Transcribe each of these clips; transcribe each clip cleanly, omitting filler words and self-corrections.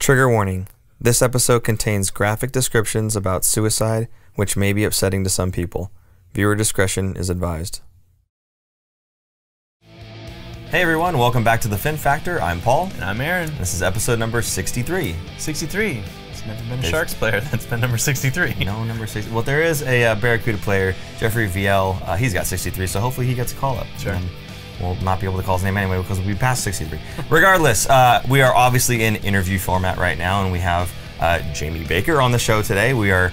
Trigger warning. This episode contains graphic descriptions about suicide, which may be upsetting to some people. Viewer discretion is advised. Hey everyone, welcome back to The Fin Factor. I'm Paul. And I'm Aaron. This is episode number 63. 63. It's never been a Sharks player that's been number 63. No, number 63. Well, there is a Barracuda player, Jeffrey Viel. He's got 63, so hopefully he gets a call-up. Sure. And we'll not be able to call his name anyway because we'll be past 63. Regardless, we are obviously in interview format right now, and we have Jamie Baker on the show today. We are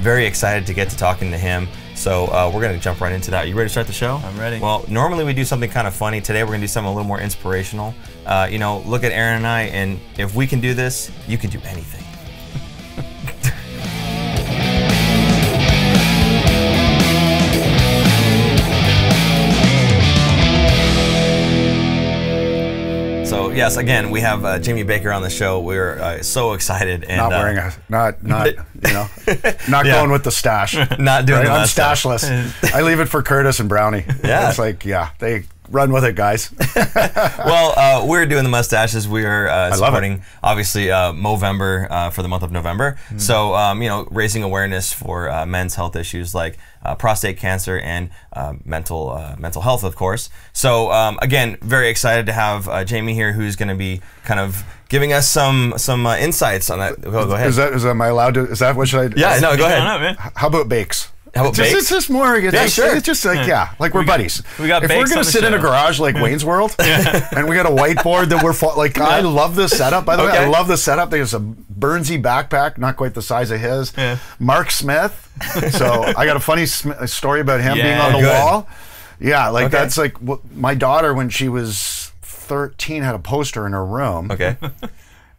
very excited to get to talking to him. So we're going to jump right into that. You ready to start the show? I'm ready. Well, normally we do something kind of funny. Today we're going to do something a little more inspirational. You know, look at Aaron and I, and if we can do this, you can do anything. So yes, again, we have Jamie Baker on the show. We're so excited. And, not wearing a, not you know, not yeah. going with the stash. Not doing right? the I'm stashless. I leave it for Curtis and Brownie. Yeah, it's like yeah, they run with it, guys. Well, we're doing the mustaches. We are supporting obviously Movember for the month of November. Mm. So you know, raising awareness for men's health issues like prostate cancer and mental health, of course. So again, very excited to have Jamie here, who's going to be kind of giving us some insights on that. Go ahead. Is that am I allowed to? Is that what should I? Yeah, no, go ahead. Up, man. How about bakes? How about bakes? It's just more. It's, yeah, sure. It's just like yeah like we're buddies. We got if we're gonna sit in a garage like Wayne's World, and we got a whiteboard that we're like, yeah. I love this setup. By the way, I love this setup. There's a Burnsy backpack, not quite the size of his. Yeah. Mark Smith. So I got a funny story about him being on the wall. Yeah, like that's like my daughter when she was 13 had a poster in her room. Okay,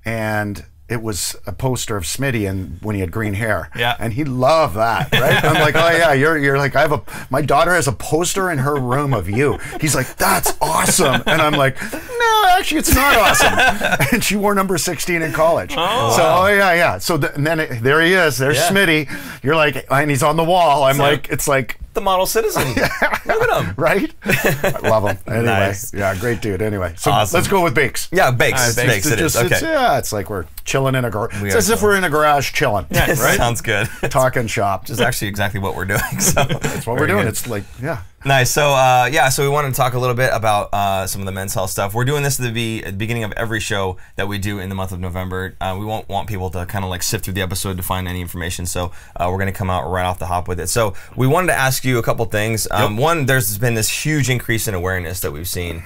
and. It was a poster of Smitty and when he had green hair. Yeah. And he loved that, right? I'm like, oh yeah, you're like, I have a, my daughter has a poster in her room of you. He's like, that's awesome. And I'm like, no, actually it's not awesome. And she wore number 16 in college. Oh, so, wow. Oh yeah, yeah. So and then it, there he is, there's Smitty. You're like, and he's on the wall. I'm so, like, it's like. The model citizen. Look at him. Right? I love him. Anyway. Nice. Yeah, great dude. Anyway. So awesome. Let's go with bakes. Yeah, bakes. Right, bakes. It just, is. Okay. It's, yeah, it's like we're chilling in a garage. It's as if we're in a garage chilling. Yeah, right? Sounds good. Talking shop. Which is actually exactly what we're doing. So that's what we're doing. Good. It's like, yeah. Nice. So, yeah, so we wanted to talk a little bit about some of the men's health stuff. We're doing this at the beginning of every show that we do in the month of November. We won't want people to kind of like sift through the episode to find any information. So we're going to come out right off the hop with it. So we wanted to ask you a couple things. One, there's been this huge increase in awareness that we've seen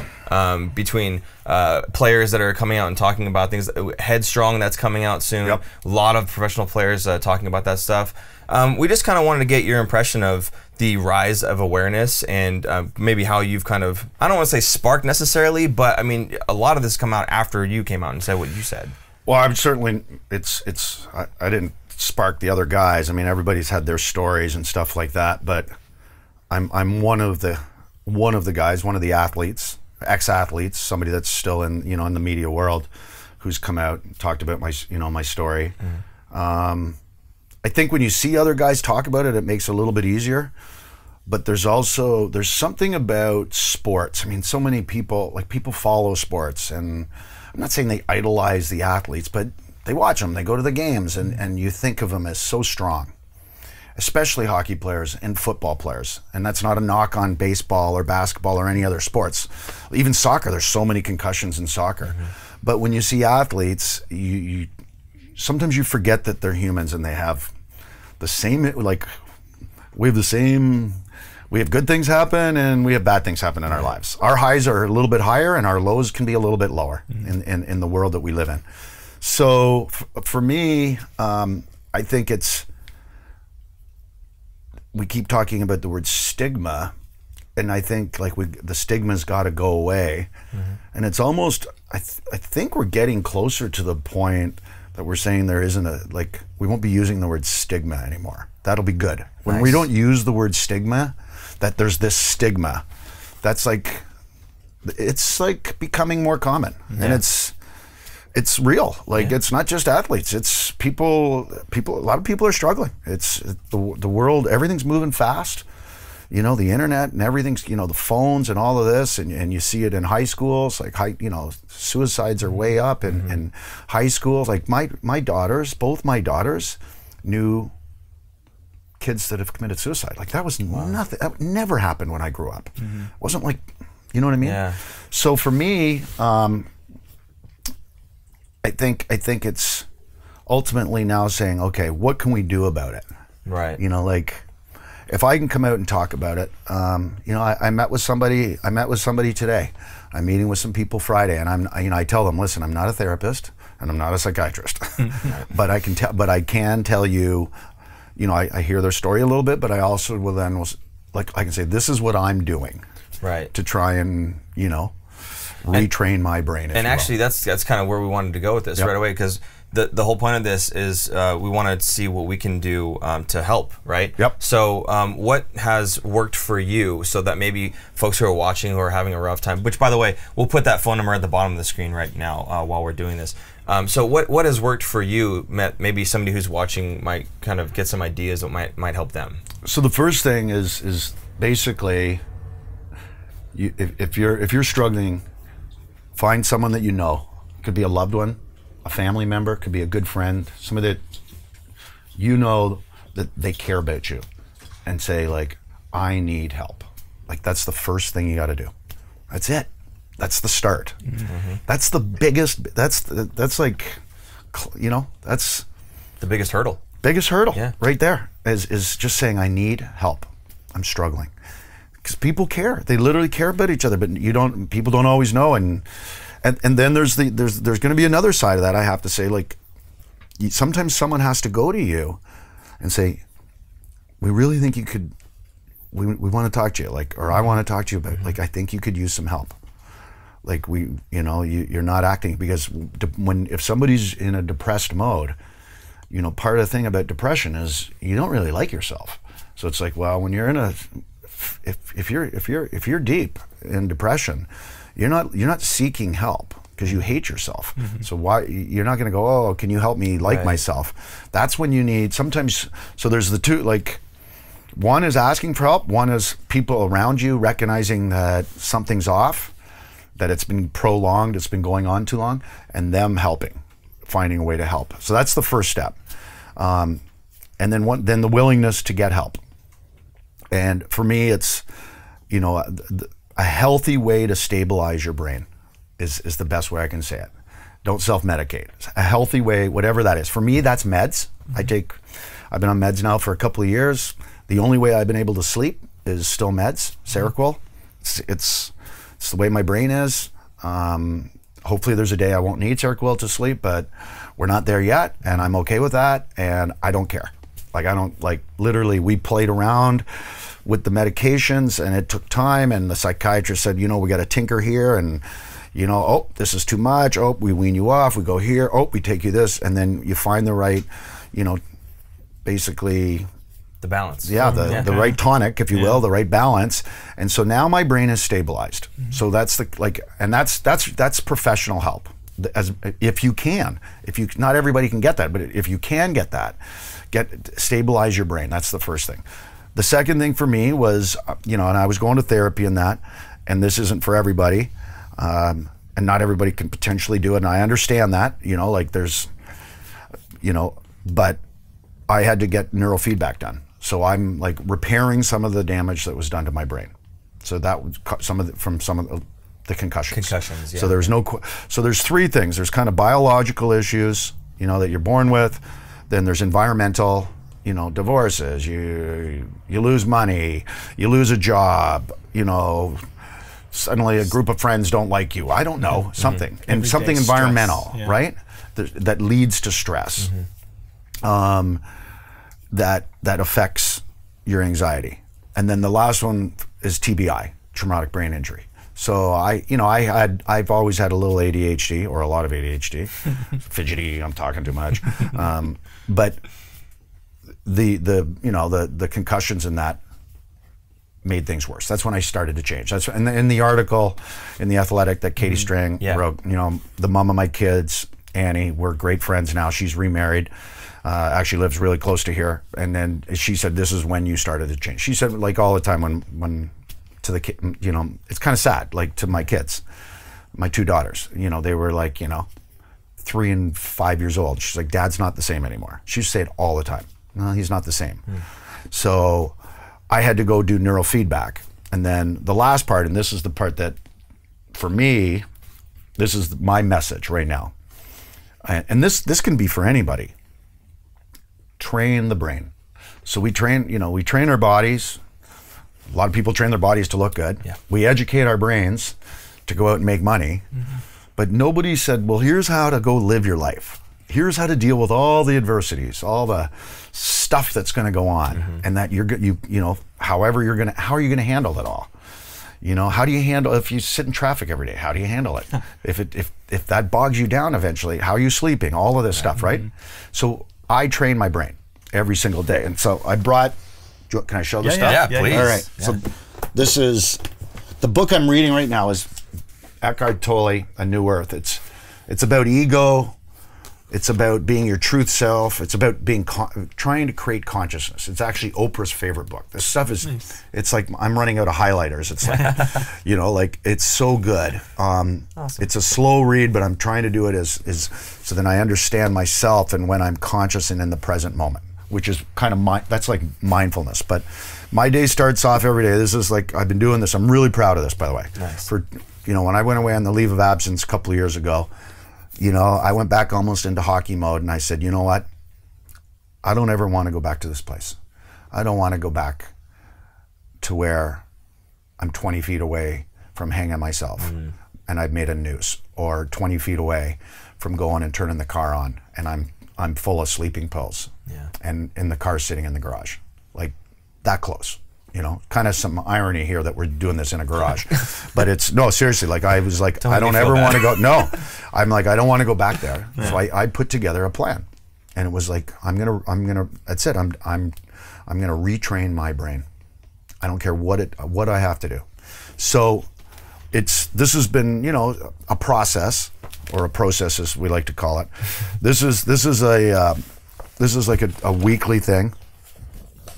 between players that are coming out and talking about things. Headstrong, that's coming out soon. Yep. A lot of professional players talking about that stuff. We just kind of wanted to get your impression of the rise of awareness and maybe how you've kind of, I don't want to say sparked necessarily, but I mean, a lot of this come out after you came out and said what you said. Well, I'm certainly, I didn't spark the other guys. I mean, everybody's had their stories and stuff like that, but I'm one of the guys, one of the athletes, ex-athletes, somebody that's still in, you know, in the media world who's come out and talked about my, you know, my story. Mm-hmm. I think when you see other guys talk about it, it makes it a little bit easier. But there's also, there's something about sports. I mean, so many people, like people follow sports and I'm not saying they idolize the athletes, but they watch them, they go to the games and you think of them as so strong, especially hockey players and football players. And that's not a knock on baseball or basketball or any other sports. Even soccer, there's so many concussions in soccer. Mm-hmm. But when you see athletes, you sometimes you forget that they're humans and they have the same, like, we have the same, we have good things happen and we have bad things happen in our lives. Our highs are a little bit higher and our lows can be a little bit lower in the world that we live in. So for me, I think it's, we keep talking about the word stigma and I think like the stigma's gotta go away. Mm-hmm. And it's almost, I think we're getting closer to the point that we're saying there isn't a, like, we won't be using the word stigma anymore. That'll be good. When we don't use the word stigma, that there's this stigma, that's like, it's like becoming more common. Yeah. And it's real. Like, it's not just athletes, it's people, a lot of people are struggling. It's the world, everything's moving fast. you know, the internet and everything's, you know, the phones and all of this, and you see it in high schools, like, you know, suicides are way up in, mm-hmm. in high schools. Like my daughters, both my daughters knew kids that have committed suicide. Like that was nothing, that never happened when I grew up. Mm-hmm. It wasn't like, you know what I mean? Yeah. So for me, I think it's ultimately now saying, okay, what can we do about it? Right. You know, like if I can come out and talk about it, you know, I met with somebody today. I'm meeting with some people Friday, and you know, I tell them, listen, I'm not a therapist and I'm not a psychiatrist, but I can tell you, you know, I hear their story a little bit, but I also will then, like, I can say, this is what I'm doing. Right. To try and, you know, retrain my brain. And actually, that's kind of where we wanted to go with this right away, because the whole point of this is we want to see what we can do to help, right? Yep. So what has worked for you so that maybe folks who are watching who are having a rough time, which by the way, we'll put that phone number at the bottom of the screen right now while we're doing this. So what has worked for you? Maybe somebody who's watching might kind of get some ideas that might help them. So the first thing is basically, if you're struggling, find someone that you know. It could be a loved one, a family member, it could be a good friend, somebody that you know that they care about you, and say, like, I need help. Like, that's the first thing you gotta do. That's it. That's the start. Mm-hmm. That's the biggest, that's like, you know, that's the biggest hurdle. Biggest hurdle, yeah. Right there, is just saying, I need help. I'm struggling. Because people care, they literally care about each other, but people don't always know. And then there's going to be another side of that. I have to say, like, sometimes someone has to go to you and say, we really think you could, we want to talk to you, like, or I want to talk to you about, like, I think you could use some help. Like, you know, you're not acting, because if somebody's in a depressed mode, you know, part of the thing about depression is you don't really like yourself. So it's like, well, when you're in a, if you're deep in depression, you're not seeking help because you hate yourself. Mm-hmm. So why you're not going to go, oh, can you help me like myself? That's when you need sometimes. So there's the two, like, one is asking for help, one is people around you recognizing that something's off, that it's been prolonged, it's been going on too long, and them helping, finding a way to help. So that's the first step, and then the willingness to get help. And for me, it's, you know, a healthy way to stabilize your brain is the best way I can say it. Don't self-medicate. A healthy way, whatever that is. For me, that's meds. Mm-hmm. I've been on meds now for a couple of years. The only way I've been able to sleep is still meds, Seroquel. It's the way my brain is. Hopefully there's a day I won't need Seroquel to sleep, but we're not there yet, and I'm okay with that, and I don't care. Like, I don't, like, literally, we played around with the medications and it took time, and the psychiatrist said, you know, we got to tinker here, and, you know, oh, this is too much, oh, we wean you off, we go here, oh, we take you this, and then you find the right, you know, basically the balance. Yeah, the right tonic, if you will, the right balance. And so now my brain is stabilized. Mm-hmm. So that's the, like, and that's professional help. As if you can, not everybody can get that, but if you can get that, stabilize your brain. That's the first thing. The second thing for me was, you know, and I was going to therapy and that, and this isn't for everybody, and not everybody can potentially do it, and I understand that, you know, like, there's, you know, but I had to get neurofeedback done, so I'm, like, repairing some of the damage that was done to my brain. So that was from some of the concussions. Concussions, yeah. So there's so there's three things. There's kind of biological issues, you know, that you're born with. Then there's environmental, you know, divorces. You lose money. You lose a job. You know, suddenly a group of friends don't like you. I don't know, something, and something environmental, right? That leads to stress. Mm-hmm. That affects your anxiety. And then the last one is TBI, traumatic brain injury. So I've always had a little ADHD, or a lot of ADHD, fidgety. I'm talking too much, but the concussions and that made things worse. That's when I started to change. That's in the article in The Athletic that Katie Strang wrote. You know, the mom of my kids Annie. We're great friends now. She's remarried. Actually lives really close to here. And then she said, this is when you started to change. She said, like, all the time when to the kid, you know, it's kind of sad, like, to my kids, my two daughters, you know, they were like, you know, 3 and 5 years old. She's like, Dad's not the same anymore. She used to say it all the time. No, he's not the same. Mm. So I had to go do neurofeedback. And then the last part, and this is the part that, for me, this is my message right now. And this can be for anybody. Train the brain. So we train, you know, we train our bodies. A lot of people train their bodies to look good. Yeah. We educate our brains to go out and make money. Mm-hmm. But nobody said, well, here's how to go live your life. Here's how to deal with all the adversities, all the stuff that's going to go on, mm-hmm. and that how are you going to handle it all? You know, how do you handle if you sit in traffic every day? How do you handle it? if that bogs you down eventually, how are you sleeping? All of this stuff, right? Mm-hmm. So I train my brain every single day. And so I brought, can I show this stuff? Yeah, please. All right. Yeah. So this is, the book I'm reading right now is Eckhart Tolle, A New Earth. It's about ego. It's about being your truth self. It's about being trying to create consciousness. It's actually Oprah's favorite book. This stuff is, nice. It's like I'm running out of highlighters. It's like, you know, like it's so good. Awesome. It's a slow read, but I'm trying to do it as so then I understand myself and when I'm conscious and in the present moment, which is kind of that's like mindfulness. But my day starts off every day. This is like, I've been doing this. I'm really proud of this, by the way. Nice. For, you know, when I went away on the leave of absence a couple of years ago, you know, I went back almost into hockey mode and I said, you know what? I don't ever want to go back to this place. I don't want to go back to where I'm 20 feet away from hanging myself and I've made a noose, or 20 feet away from going and turning the car on and I'm full of sleeping pills and in the car sitting in the garage, like that close. You know, kind of some irony here that we're doing this in a garage, but it's, no, seriously, like I was like, I don't ever want to go, no, I'm like, I don't want to go back there. Yeah. So I put together a plan and it was like, I'm gonna, that's it. I'm gonna retrain my brain. I don't care what I have to do. So this has been, you know, a process, or a process as we like to call it. This is like a weekly thing.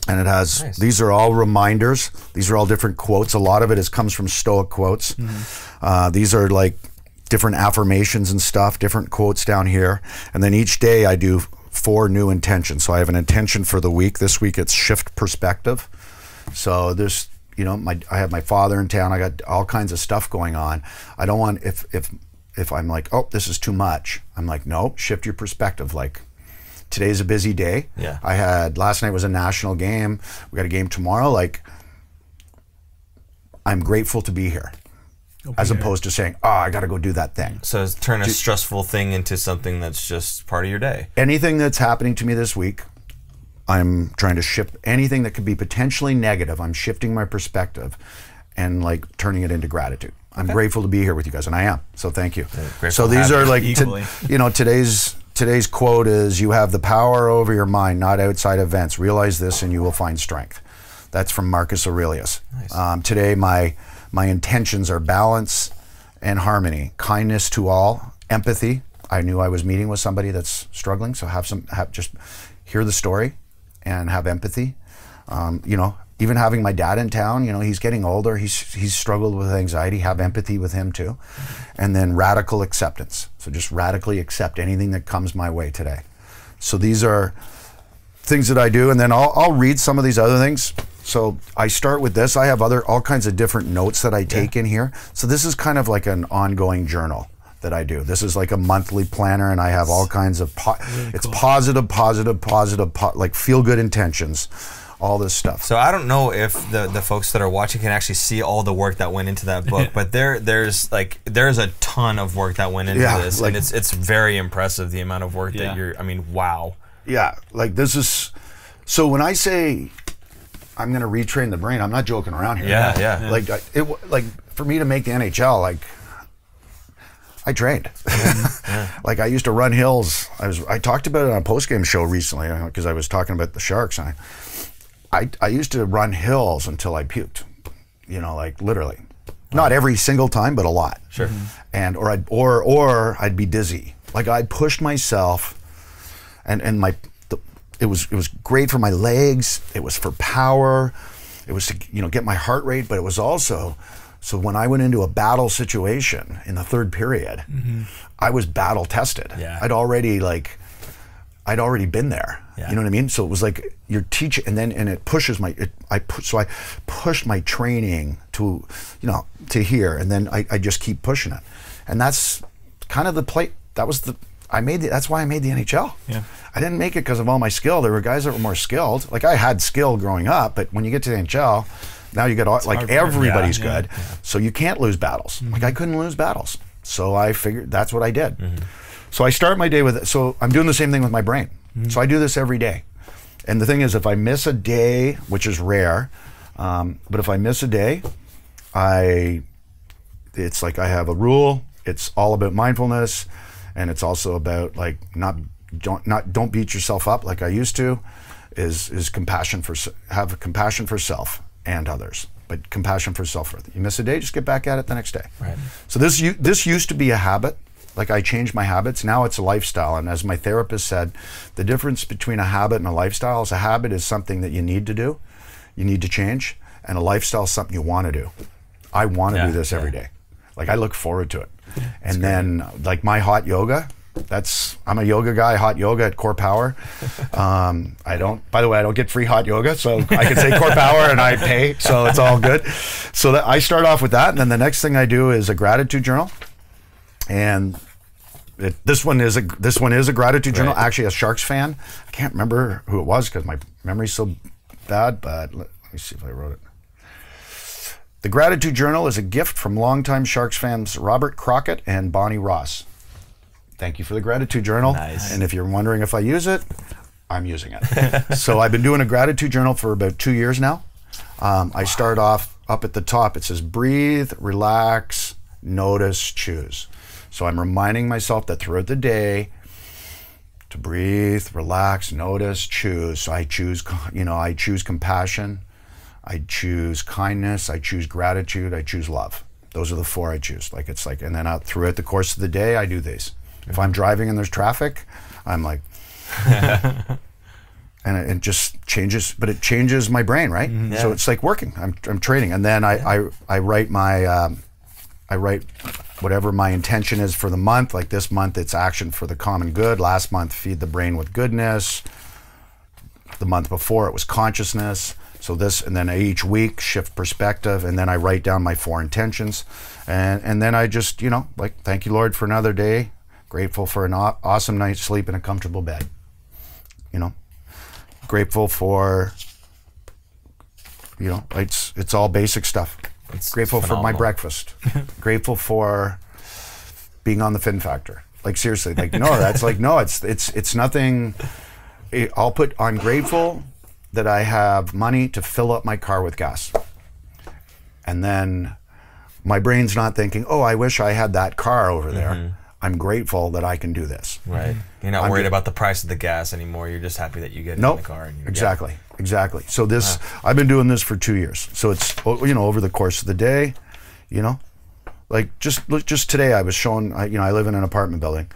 And it has, nice. These are all reminders. These are all different quotes. A lot of it comes from Stoic quotes. Mm-hmm. These are like different affirmations and stuff, different quotes down here. And then each day I do 4 new intentions. So I have an intention for the week. This week it's shift perspective. So there's, you know, I have my father in town. I got all kinds of stuff going on. I don't want, if I'm like, oh, this is too much. I'm like, no, shift your perspective. Like, today's a busy day. Yeah. Last night was a national game. We got a game tomorrow. Like, I'm grateful to be here. As opposed to saying, oh, I got to go do that thing. So turn a stressful thing into something that's just part of your day. Anything that's happening to me this week, I'm trying to shift. Anything that could be potentially negative, I'm shifting my perspective and like turning it into gratitude. I'm grateful to be here with you guys, and I am. So thank you. So these are like, you know, Today's quote is, you have the power over your mind, not outside events. Realize this and you will find strength. That's from Marcus Aurelius. Nice. Today, my intentions are balance and harmony, kindness to all, empathy. I knew I was meeting with somebody that's struggling, so just hear the story and have empathy. You know, even having my dad in town, you know, he's getting older, he's struggled with anxiety, have empathy with him too. And then radical acceptance. So just radically accept anything that comes my way today. So these are things that I do, and then I'll read some of these other things. So I start with this. I have all kinds of different notes that I take in here. So this is kind of like an ongoing journal that I do. This is like a monthly planner, and I have all kinds of, it's positive, positive, positive, like feel good intentions. All this stuff. So I don't know if the folks that are watching can actually see all the work that went into that book, but there's a ton of work that went into this, like, and it's very impressive the amount of work that I mean, wow. Yeah, like this is, so when I say I'm gonna retrain the brain, I'm not joking around here. Yeah, yeah. Like, like for me to make the NHL, like, I trained. Like I used to run hills. I talked about it on a post-game show recently, because I was talking about the Sharks, and I used to run hills until I puked, you know, like literally. Not every single time, but a lot. Sure. Mm-hmm. And or I'd be dizzy Like I pushed myself, and it was great for my legs. It was for power. It was to, you know, get my heart rate, but it was also, so when I went into a battle situation in the third period, mm-hmm. I was battle tested. Yeah. I'd already been there. Yeah. You know what I mean? So it was like you're teaching, and it pushes my. So I pushed my training to here, and then I just keep pushing it, and that's kind of the play. That was the. That's why I made the NHL. Yeah. I didn't make it because of all my skill. There were guys that were more skilled. Like I had skill growing up, but when you get to the NHL, now you get all, like everybody's good, yeah. So you can't lose battles. Mm-hmm. Like I couldn't lose battles, so I figured that's what I did. Mm-hmm. So I start my day with it. So I'm doing the same thing with my brain. Mm-hmm. So I do this every day. And the thing is, if I miss a day, which is rare, but if I miss a day, it's like I have a rule. It's all about mindfulness, and it's also about like don't beat yourself up like I used to. Is compassion for compassion for self and others, but compassion for self. You miss a day, just get back at it the next day. Right. So this used to be a habit. Like I changed my habits, now it's a lifestyle. And as my therapist said, the difference between a habit and a lifestyle is a habit is something that you need to do, you need to change, and a lifestyle is something you want to do. I want to do this every day. Like I look forward to it. Yeah, and then like my hot yoga, I'm a yoga guy, hot yoga at Core Power. By the way, I don't get free hot yoga, so I can say Core Power and I pay, so it's all good. So that I start off with that, and then the next thing I do is a gratitude journal. And this one is a gratitude journal. Right. Actually, a Sharks fan. I can't remember who it was because my memory's so bad. But let me see if I wrote it. The gratitude journal is a gift from longtime Sharks fans Robert Crockett and Bonnie Ross. Thank you for the gratitude journal. Nice. And if you're wondering if I use it, I'm using it. So I've been doing a gratitude journal for about 2 years now. Wow. I start off up at the top. It says breathe, relax, notice, choose. So I'm reminding myself that throughout the day to breathe, relax, notice, choose. So I choose, you know, I choose compassion, I choose kindness, I choose gratitude, I choose love. Those are the four I choose. Like it's like, and then throughout the course of the day, I do these. Mm-hmm. If I'm driving and there's traffic, I'm like, and it just changes, but it changes my brain, right? Mm-hmm. Yeah. So it's like working. I'm training, and then I write my. I write whatever my intention is for the month. Like this month, it's action for the common good. Last month, feed the brain with goodness. The month before, it was consciousness. So this, and then each week, shift perspective. And then I write down my four intentions. And then I just, you know, like, thank you, Lord, for another day. Grateful for an awesome night's sleep in a comfortable bed. You know, grateful for, you know, it's all basic stuff. It's grateful for my breakfast. Grateful for being on the Fin Factor. Like seriously, like no, that's like no, it's nothing. I'll put I'm grateful that I have money to fill up my car with gas. And then my brain's not thinking, "Oh, I wish I had that car over there." Mm-hmm. I'm grateful that I can do this. Right. You're not worried about the price of the gas anymore. You're just happy that you get in the car. And exactly. Yeah. Exactly. So this, I've been doing this for 2 years. So it's, you know, over the course of the day, you know, like just today I was showing, you know, I live in an apartment building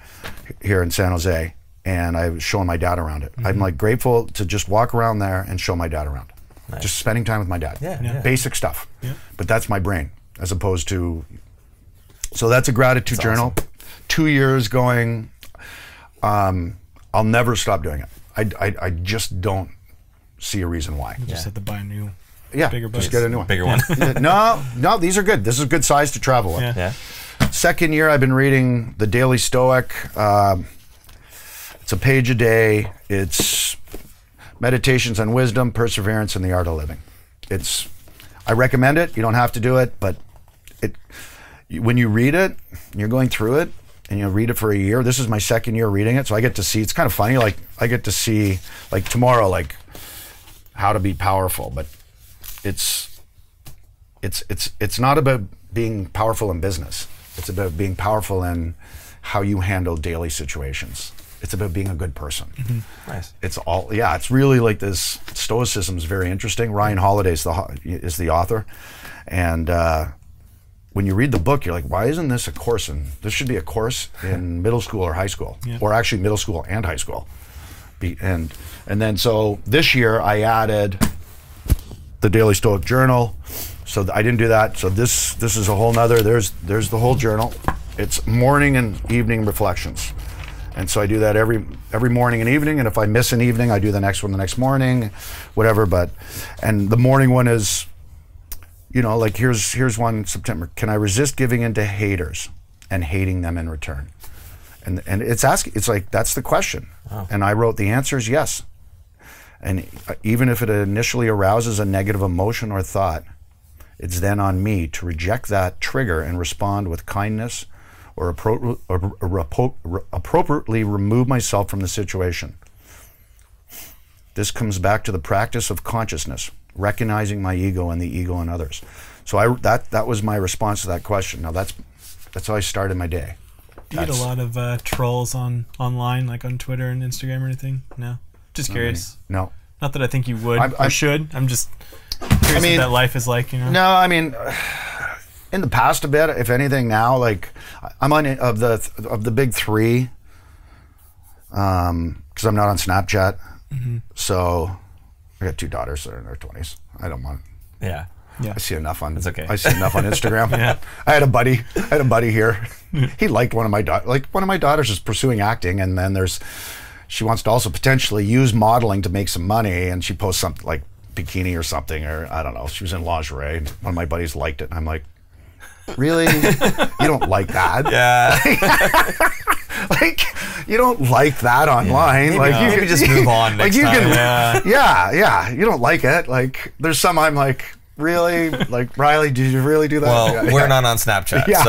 here in San Jose, and I was showing my dad around it. Mm-hmm. I'm like grateful to just walk around there and show my dad around. Nice. Just spending time with my dad. Yeah. Yeah. Basic stuff. Yeah. But that's my brain as opposed to, so that's a gratitude journal. Awesome. 2 years going, I'll never stop doing it. I just don't see a reason why. You just have to buy a new, bigger bike. Just get a new one. Bigger one. No, these are good. This is a good size to travel with. Yeah. Yeah. Second year I've been reading The Daily Stoic. It's a page a day. It's meditations on wisdom, perseverance, and the art of living. I recommend it. You don't have to do it, but when you read it, you're going through it, and you read it for a year. This is my second year reading it, so I get to see, it's kind of funny, like I get to see, like tomorrow, like how to be powerful, but it's not about being powerful in business. It's about being powerful in how you handle daily situations. It's about being a good person. Mm-hmm. Nice. It's all, yeah, it's really like this, stoicism is very interesting. Ryan Holiday is the author, and when you read the book, you're like, why isn't this a course? And this should be a course in middle school or high school, or actually middle school and high school. And then so this year I added the Daily Stoic Journal. So I didn't do that. So this is a whole nother. There's the whole journal. It's morning and evening reflections. And so I do that every morning and evening, and if I miss an evening, I do the next one the next morning, whatever. And the morning one is, you know, like here's one in September. Can I resist giving in to haters and hating them in return? And it's asking, it's like, that's the question. Wow. And I wrote the answer is yes. And even if it initially arouses a negative emotion or thought, it's then on me to reject that trigger and respond with kindness or appropriately remove myself from the situation. This comes back to the practice of consciousness, recognizing my ego and the ego in others. So that was my response to that question. Now that's how I started my day. Do you get a lot of trolls online, like on Twitter and Instagram or anything? No? Just curious. No. Not that I think you would or should. I'm just curious what that life is like, you know? No, I mean, in the past a bit, if anything now, like, I'm on of the big three, because I'm not on Snapchat. Mm-hmm. So I got two daughters that are in their 20s. I don't want... Yeah. Yeah. I see enough on. It's okay. I see enough on Instagram. Yeah. I had a buddy here. He liked one of my daughters. Like one of my daughters is pursuing acting, and then she wants to also potentially use modeling to make some money, and she posts something like bikini or something, or I don't know. She was in lingerie. And one of my buddies liked it, and I'm like, really? You don't like that? Yeah. Like you don't like that online. Yeah. Like no. You can just move on. Like you can. Yeah. You don't like it. Like there's some I'm like. Really? Like, Riley, did you really do that? Well, we're not on Snapchat, so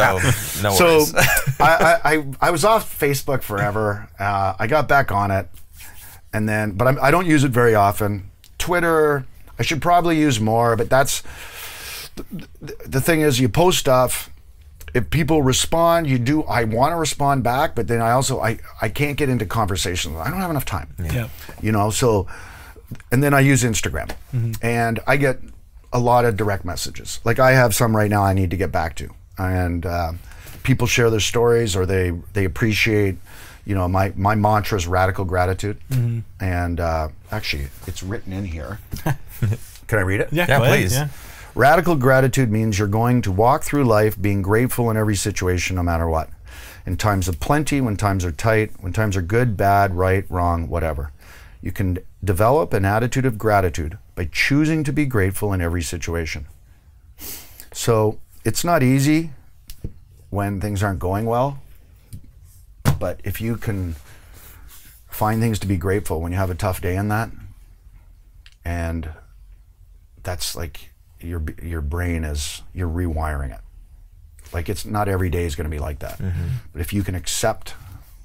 no worries. So I was off Facebook forever. I got back on it, and then, but I don't use it very often. Twitter, I should probably use more, but that's, the thing is you post stuff, if people respond, I want to respond back, but then I also, I can't get into conversations. I don't have enough time. Yeah. You know, so, and then I use Instagram, and I get a lot of direct messages. Like I have some right now I need to get back to, and people share their stories or they appreciate, you know, my mantra is radical gratitude, and actually it's written in here. Can I read it? Yeah, please. Yeah. Radical gratitude means you're going to walk through life being grateful in every situation, no matter what. In times of plenty, when times are tight, when times are good, bad, right, wrong, whatever. You can develop an attitude of gratitude by choosing to be grateful in every situation. So it's not easy when things aren't going well, but if you can find things to be grateful when you have a tough day in that, and that's like your brain is, you're rewiring it. Like it's not every day is gonna be like that. But if you can accept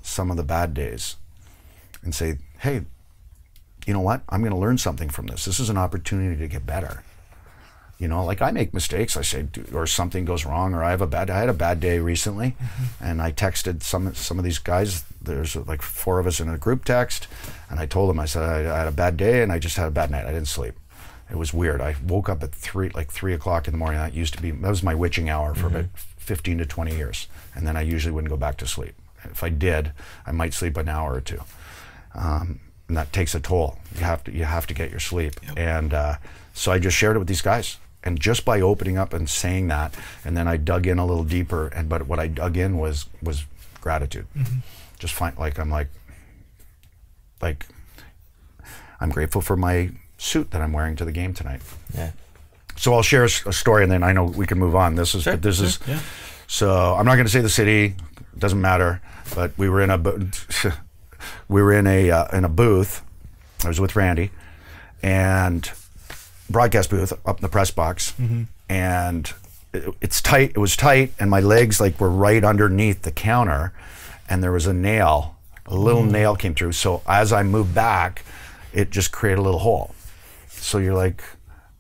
some of the bad days and say, hey, you know what? I'm going to learn something from this. This is an opportunity to get better. You know, like I make mistakes. I say, or something goes wrong, or I had a bad day recently, and I texted some of these guys. There's like 4 of us in a group text, and I told them, I said I had a bad day, and I just had a bad night. I didn't sleep. It was weird. I woke up at 3 o'clock in the morning. That used to be was my witching hour for about 15 to 20 years, and then I usually wouldn't go back to sleep. If I did, I might sleep an hour or two. And that takes a toll. You have to get your sleep. And so I just shared it with these guys. And just by opening up and saying that, and then I dug in a little deeper. And but what I dug in was gratitude. Just find like I'm grateful for my suit that I'm wearing to the game tonight. Yeah. So I'll share a story, and then I know we can move on. This is so I'm not going to say the city. It doesn't matter. But we were in a. We were in a booth. I was with Randy, and broadcast booth up in the press box, and it's tight. It was tight, and my legs like were right underneath the counter, and there was a nail. A little nail came through. So as I moved back, it just created a little hole. So you're like,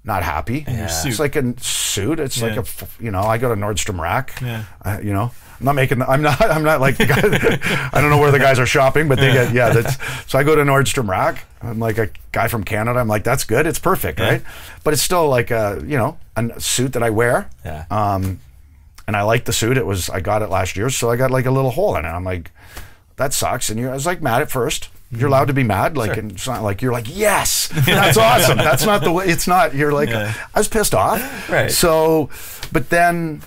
not happy. It's like a suit. It's like a, you know, I go to Nordstrom Rack. You know. I'm not making. I'm not like the guy. I don't know where the guys are shopping, but they get. So I go to Nordstrom Rack. I'm like a guy from Canada. I'm like, that's good. It's perfect, right? But it's still like a, you know, a suit that I wear. And I liked the suit. I got it last year, so I got like a little hole in it. I'm like, that sucks. And I was like mad at first. You're allowed to be mad, like, sure. And it's not like you're like, yes, that's awesome. That's not the way. It's not. You're like, yeah. I was pissed off. Right. So, but then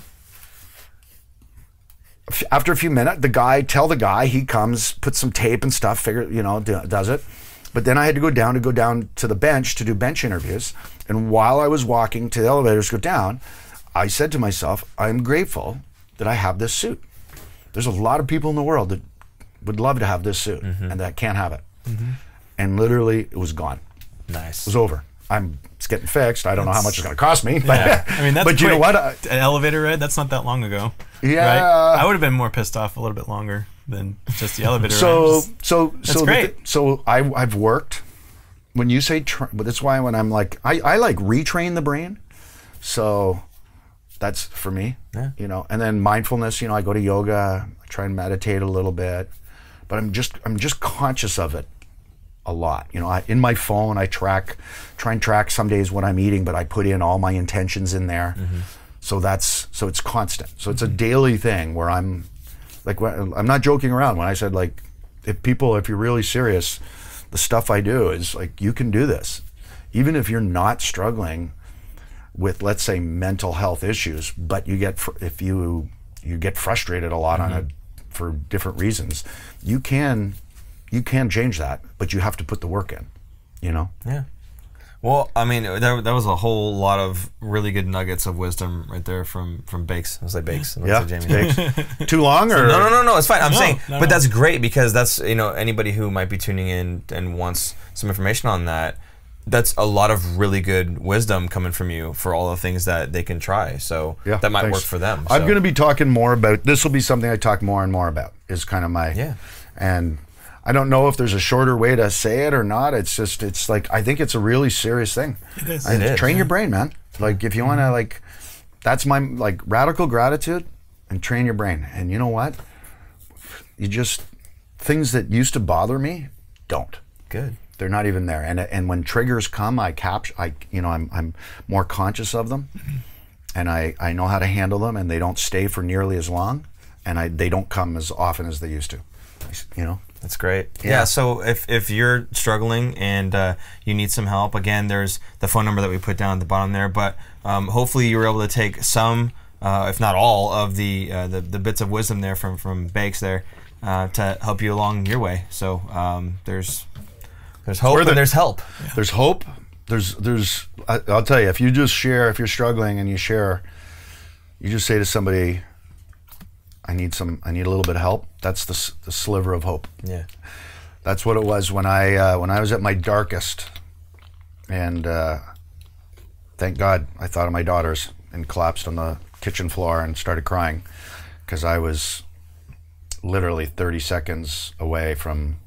after a few minutes, the guy, he comes, puts some tape and stuff, does it. But then I had to go down to the bench to do bench interviews. And while I was walking to the elevators to go down, I said to myself, I'm grateful that I have this suit. There's a lot of people in the world that would love to have this suit, mm-hmm. and that can't have it. Mm-hmm. And literally, it was gone. Nice. It was over. It's getting fixed. I don't know how much it's going to cost me. But, yeah. I mean, that's but you know what? An elevator ride, that's not that long ago. Yeah. Right? I would have been more pissed off a little bit longer than just the elevator ride. So great. So I've worked. When you say, that's why when I'm like, I like retrain the brain. So that's for me, yeah. And then mindfulness, I go to yoga, I try and meditate a little bit. But I'm just conscious of it a lot. In my phone, I try and track some days what I'm eating, but I put in all my intentions in there. Mm-hmm. So it's constant. So it's mm-hmm. a daily thing where I'm like, I'm not joking around when I said, like, if you're really serious, the stuff I do is like, you can do this. Even if you're not struggling with, let's say, mental health issues, but if you get frustrated a lot mm-hmm. on it, for different reasons, you can change that, but you have to put the work in, Yeah. Well, I mean, that was a whole lot of really good nuggets of wisdom right there from Bakes. I was like Bakes. Yeah. Jamie Bakes. Too long, or no. It's fine. I'm saying, that's great, because that's anybody who might be tuning in and wants some information on that. That's a lot of really good wisdom coming from you for all the things that they can try. So yeah, that might work for them. So. I'm going to be talking more about, this will be something I talk more and more about, is kind of my, yeah. And I don't know if there's a shorter way to say it or not. It's just, it's like, I think it's a really serious thing. It is. Train your brain, man. Like if you want to like, that's my like radical gratitude and train your brain. And you know what? You just, things that used to bother me, don't. Good. They're not even there, and when triggers come, I'm more conscious of them, mm-hmm. and I know how to handle them, and they don't stay for nearly as long, and they don't come as often as they used to, That's great. Yeah. So if you're struggling and you need some help, again, there's the phone number that we put down at the bottom there. But hopefully you were able to take some, if not all, of the bits of wisdom there from Bakes there to help you along your way. So there's hope and there's help. Yeah. There's hope. I'll tell you, if you're struggling and you share, you just say to somebody, I need a little bit of help. That's the sliver of hope. Yeah. That's what it was when I was at my darkest. And thank God I thought of my daughters and collapsed on the kitchen floor and started crying, because I was literally 30 seconds away from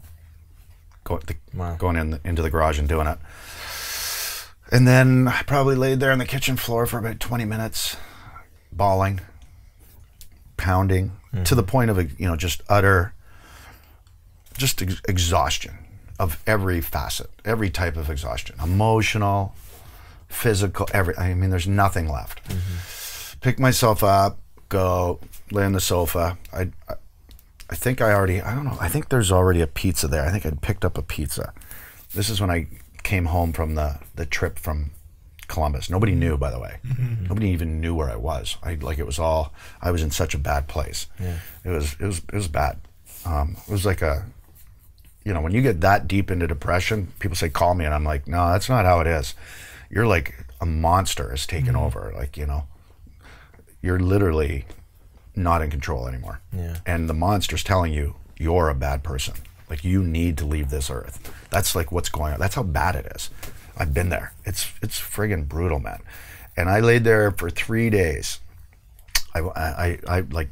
going into the garage and doing it. And then I probably laid there on the kitchen floor for about 20 minutes, bawling, pounding, to the point of, just utter, exhaustion of every facet, every type of exhaustion, emotional, physical, there's nothing left. Mm-hmm. Pick myself up, go, lay on the sofa. I think I don't know, I think there's already a pizza there. I think I'd picked up a pizza. This is when I came home from the trip from Columbus. Nobody knew, by the way. Mm-hmm. Nobody even knew where I was. I was in such a bad place. Yeah. It was bad. It was like when you get that deep into depression, people say, call me, and I'm like, no, that's not how it is. You're like, a monster has taken mm-hmm. over. Like, you're literally not in control anymore. Yeah. And the monster's telling you, you're a bad person. Like, you need to leave this earth. That's like what's going on. That's how bad it is. I've been there. It's friggin' brutal, man. And I laid there for 3 days. I like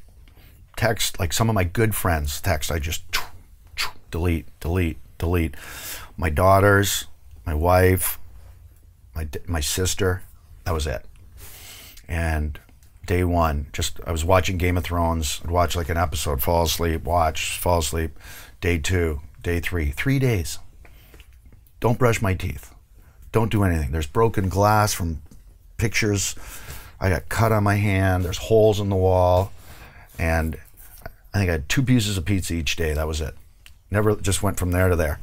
text, like some of my good friends text, I just delete. My daughters, my wife, my sister, that was it. And day one, I was watching Game of Thrones. I'd watch like an episode, fall asleep, watch, fall asleep. Day two, day three, 3 days. Don't brush my teeth. Don't do anything. There's broken glass from pictures. I got cut on my hand. There's holes in the wall. And I think I had 2 pieces of pizza each day. That was it. Never, just went from there to there.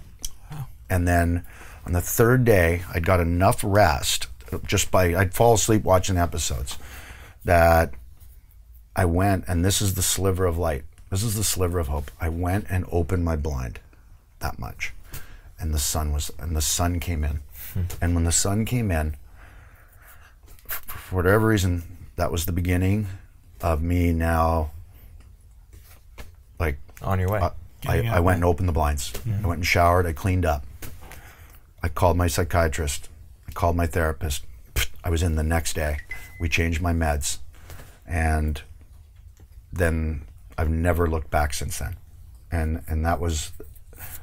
Wow. And then on the 3rd day, I'd got enough rest just by, I'd fall asleep watching episodes, that I went, and this is the sliver of light. This is the sliver of hope. I went and opened my blind that much. And the sun was, and the sun came in. Hmm. And when the sun came in, for whatever reason, that was the beginning of me now, like, on your way. I went and opened the blinds. Yeah. I went and showered, I cleaned up. I called my psychiatrist, I called my therapist. I was in the next day. We changed my meds. And then I've never looked back since then. And that was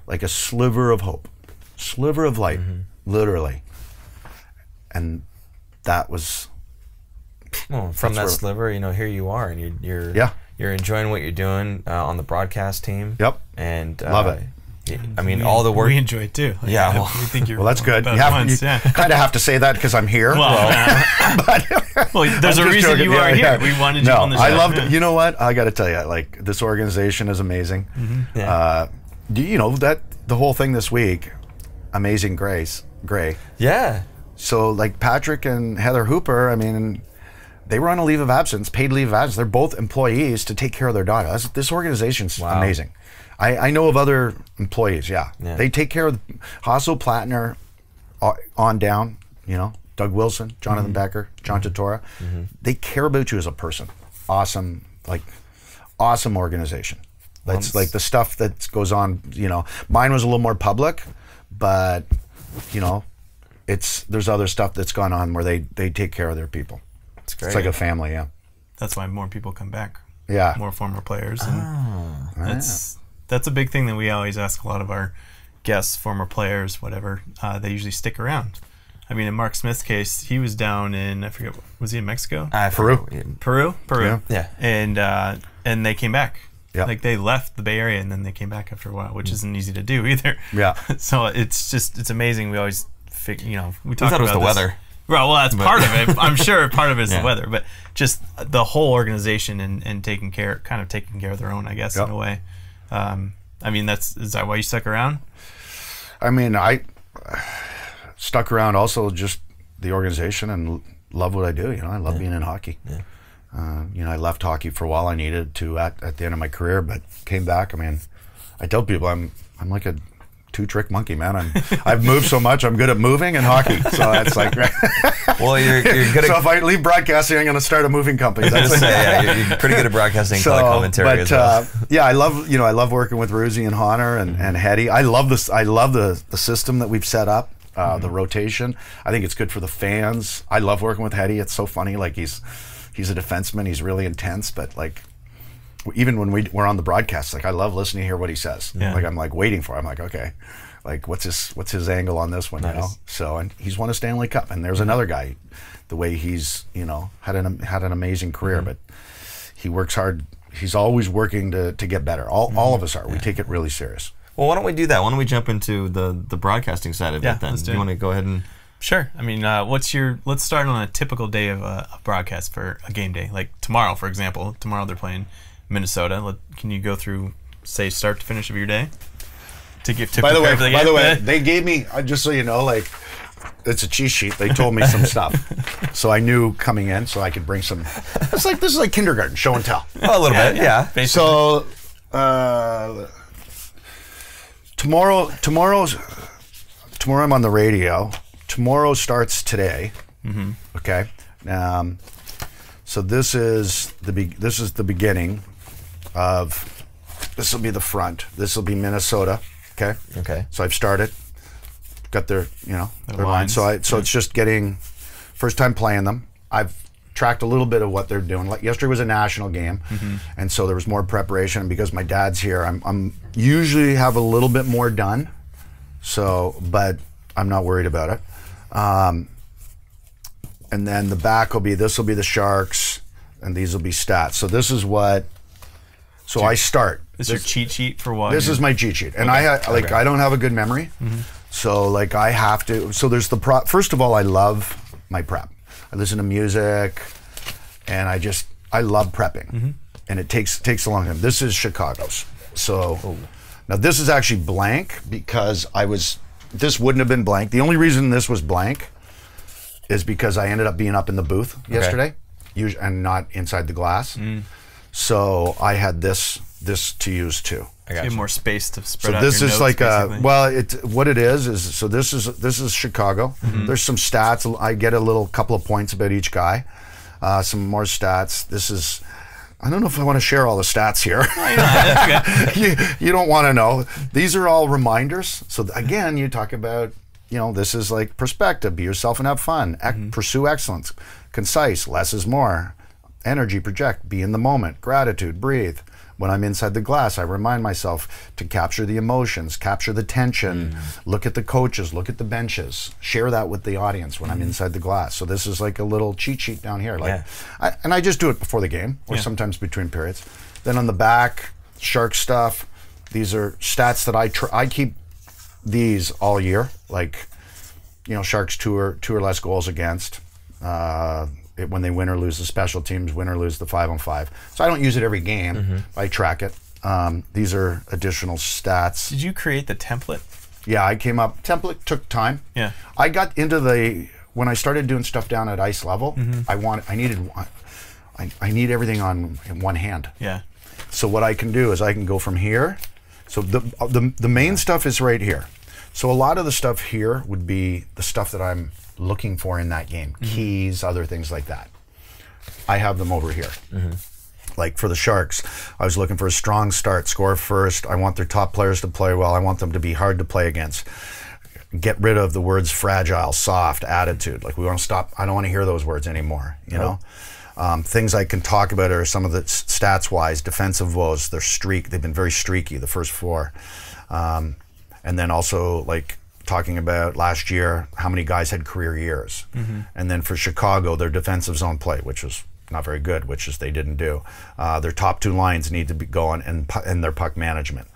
like a sliver of hope, sliver of light, literally. And that was... Well, from that sliver, you know, here you are, and you're enjoying what you're doing on the broadcast team. Yep. And love it. I mean, all the work. We enjoy it too. Like, yeah. Well, we think you're well, that's good. You kind of have to say that because I'm here. Well, but, well there's a reason you are here. We wanted you on the show. I loved it. You know what? I got to tell you, like, this organization is amazing. Mm-hmm. Yeah. You know, that the whole thing this week, Amazing Grace, Gray. Yeah. So, like, Patrick and Heather Hooper, I mean, they were on a leave of absence, paid leave of absence. They're both employees to take care of their daughter. That's, this organization's amazing. I know of other employees, yeah. They take care of Hasso Plattner on down, you know, Doug Wilson, Jonathan Becker, John Titora. They care about you as a person. Awesome, like, awesome organization. That's like the stuff that goes on, you know. Mine was a little more public, but, you know, it's there's other stuff that's gone on where they take care of their people. It's great. It's like a family, yeah. That's why more people come back. Yeah. More former players. And that's a big thing that we always ask a lot of our guests, former players, whatever. They usually stick around. I mean, in Mark Smith's case, he was down in, I forget, was he in Mexico? Peru. Yeah. And they came back. Yeah. Like, they left the Bay Area and then they came back after a while, which isn't easy to do either. Yeah. So it's just, it's amazing. We always, you know, we talked about it was the weather. Well, that's part of it. I'm sure part of it is the weather, but just the whole organization and taking care, kind of taking care of their own, I guess, in a way. I mean, is that why you stuck around? I mean, I stuck around also just the organization and love what I do. You know, I love being in hockey. Yeah. You know, I left hockey for a while. I needed to at the end of my career, but came back. I mean, I tell people I'm like a two-trick monkey, man. I've moved so much. I'm good at moving and hockey. So that's like, well, you're good. So if I leave broadcasting, I'm going to start a moving company. That's like, you're pretty good at broadcasting, so, color commentary. But as well. Yeah, I love working with Roozy and Honor and Hedy. I love this. I love the system that we've set up. The rotation. I think it's good for the fans. I love working with Hedy. It's so funny. Like he's a defenseman. He's really intense, but like. Even when we're on the broadcast, like I love listening to hear what he says. Yeah. Like I'm like waiting for. I'm like, okay, like what's his angle on this one? Nice. You know. So and he's won a Stanley Cup. And there's another guy, the way he's had an amazing career, but he works hard. He's always working to get better. All of us are. Yeah. We take it really serious. Well, why don't we do that? Why don't we jump into the broadcasting side of it then? Let's do you want to go ahead and? Sure. I mean, let's start on a typical day of a broadcast for a game day, like tomorrow, for example. Tomorrow they're playing Minnesota. Can you go through, say, start to finish of your day? By the way, they gave me, just so you know, like, it's a cheat sheet. They told me some stuff. So I knew coming in, so I could bring some. It's like, this is like kindergarten, show and tell. A little bit, yeah. So, tomorrow I'm on the radio. Tomorrow starts today. Okay. So this is the beginning of, this will be the front. This will be Minnesota, okay? Okay. So I've started, got their line. So it's just getting, first time playing them. I've tracked a little bit of what they're doing. Like yesterday was a national game, and so there was more preparation. And because my dad's here, I'm usually have a little bit more done. So, but I'm not worried about it. And then the back will be, this will be the Sharks, and these will be stats. So this is what, so I start. Is this your cheat sheet for what? This is my cheat sheet. And I don't have a good memory. So like I have to, so there's the prep. First of all, I love my prep. I listen to music, and I love prepping, and it takes a long time. This is Chicago's, so now this is actually blank because this wouldn't have been blank. The only reason this was blank is because I ended up being up in the booth yesterday, and not inside the glass. So I had this to use too. I got more space to spread out. So this is like a what it is, so this is Chicago. There's some stats. I get a couple of points about each guy. Some more stats. This is, I don't know if I want to share all the stats here. You don't want to know. These are all reminders. So again, you talk about, you know, this is like perspective. Be yourself and have fun. Pursue excellence. Concise. Less is more. Energy. Project. Be in the moment. Gratitude. Breathe. When I'm inside the glass, I remind myself to capture the emotions, capture the tension, look at the coaches, look at the benches, share that with the audience when I'm inside the glass. So this is like a little cheat sheet down here. Like, and I just do it before the game or sometimes between periods. Then on the back, Shark stuff. These are stats that I keep these all year. Like, you know, Sharks two or less goals against. When they win or lose the special teams, win or lose the 5-on-5. So I don't use it every game. I track it. These are additional stats. Did you create the template? Yeah, I came up. Template took time. Yeah. I got into the, when I started doing stuff down at ice level, I need everything on in one hand. Yeah. So what I can do is I can go from here. So the main stuff is right here. So a lot of the stuff here would be the stuff that I'm looking for in that game, keys, other things like that. I have them over here. Like for the Sharks, I was looking for a strong start, score first. I want their top players to play well. I want them to be hard to play against. Get rid of the words fragile, soft, attitude. Like we want to stop, I don't want to hear those words anymore, you know? Things I can talk about are some of the stats-wise, defensive woes, their streak. They've been very streaky, the first four. And then also like, talking about last year, how many guys had career years. And then for Chicago, their defensive zone play, which was not very good, which is they didn't do. Their top two lines need to be going and their puck management.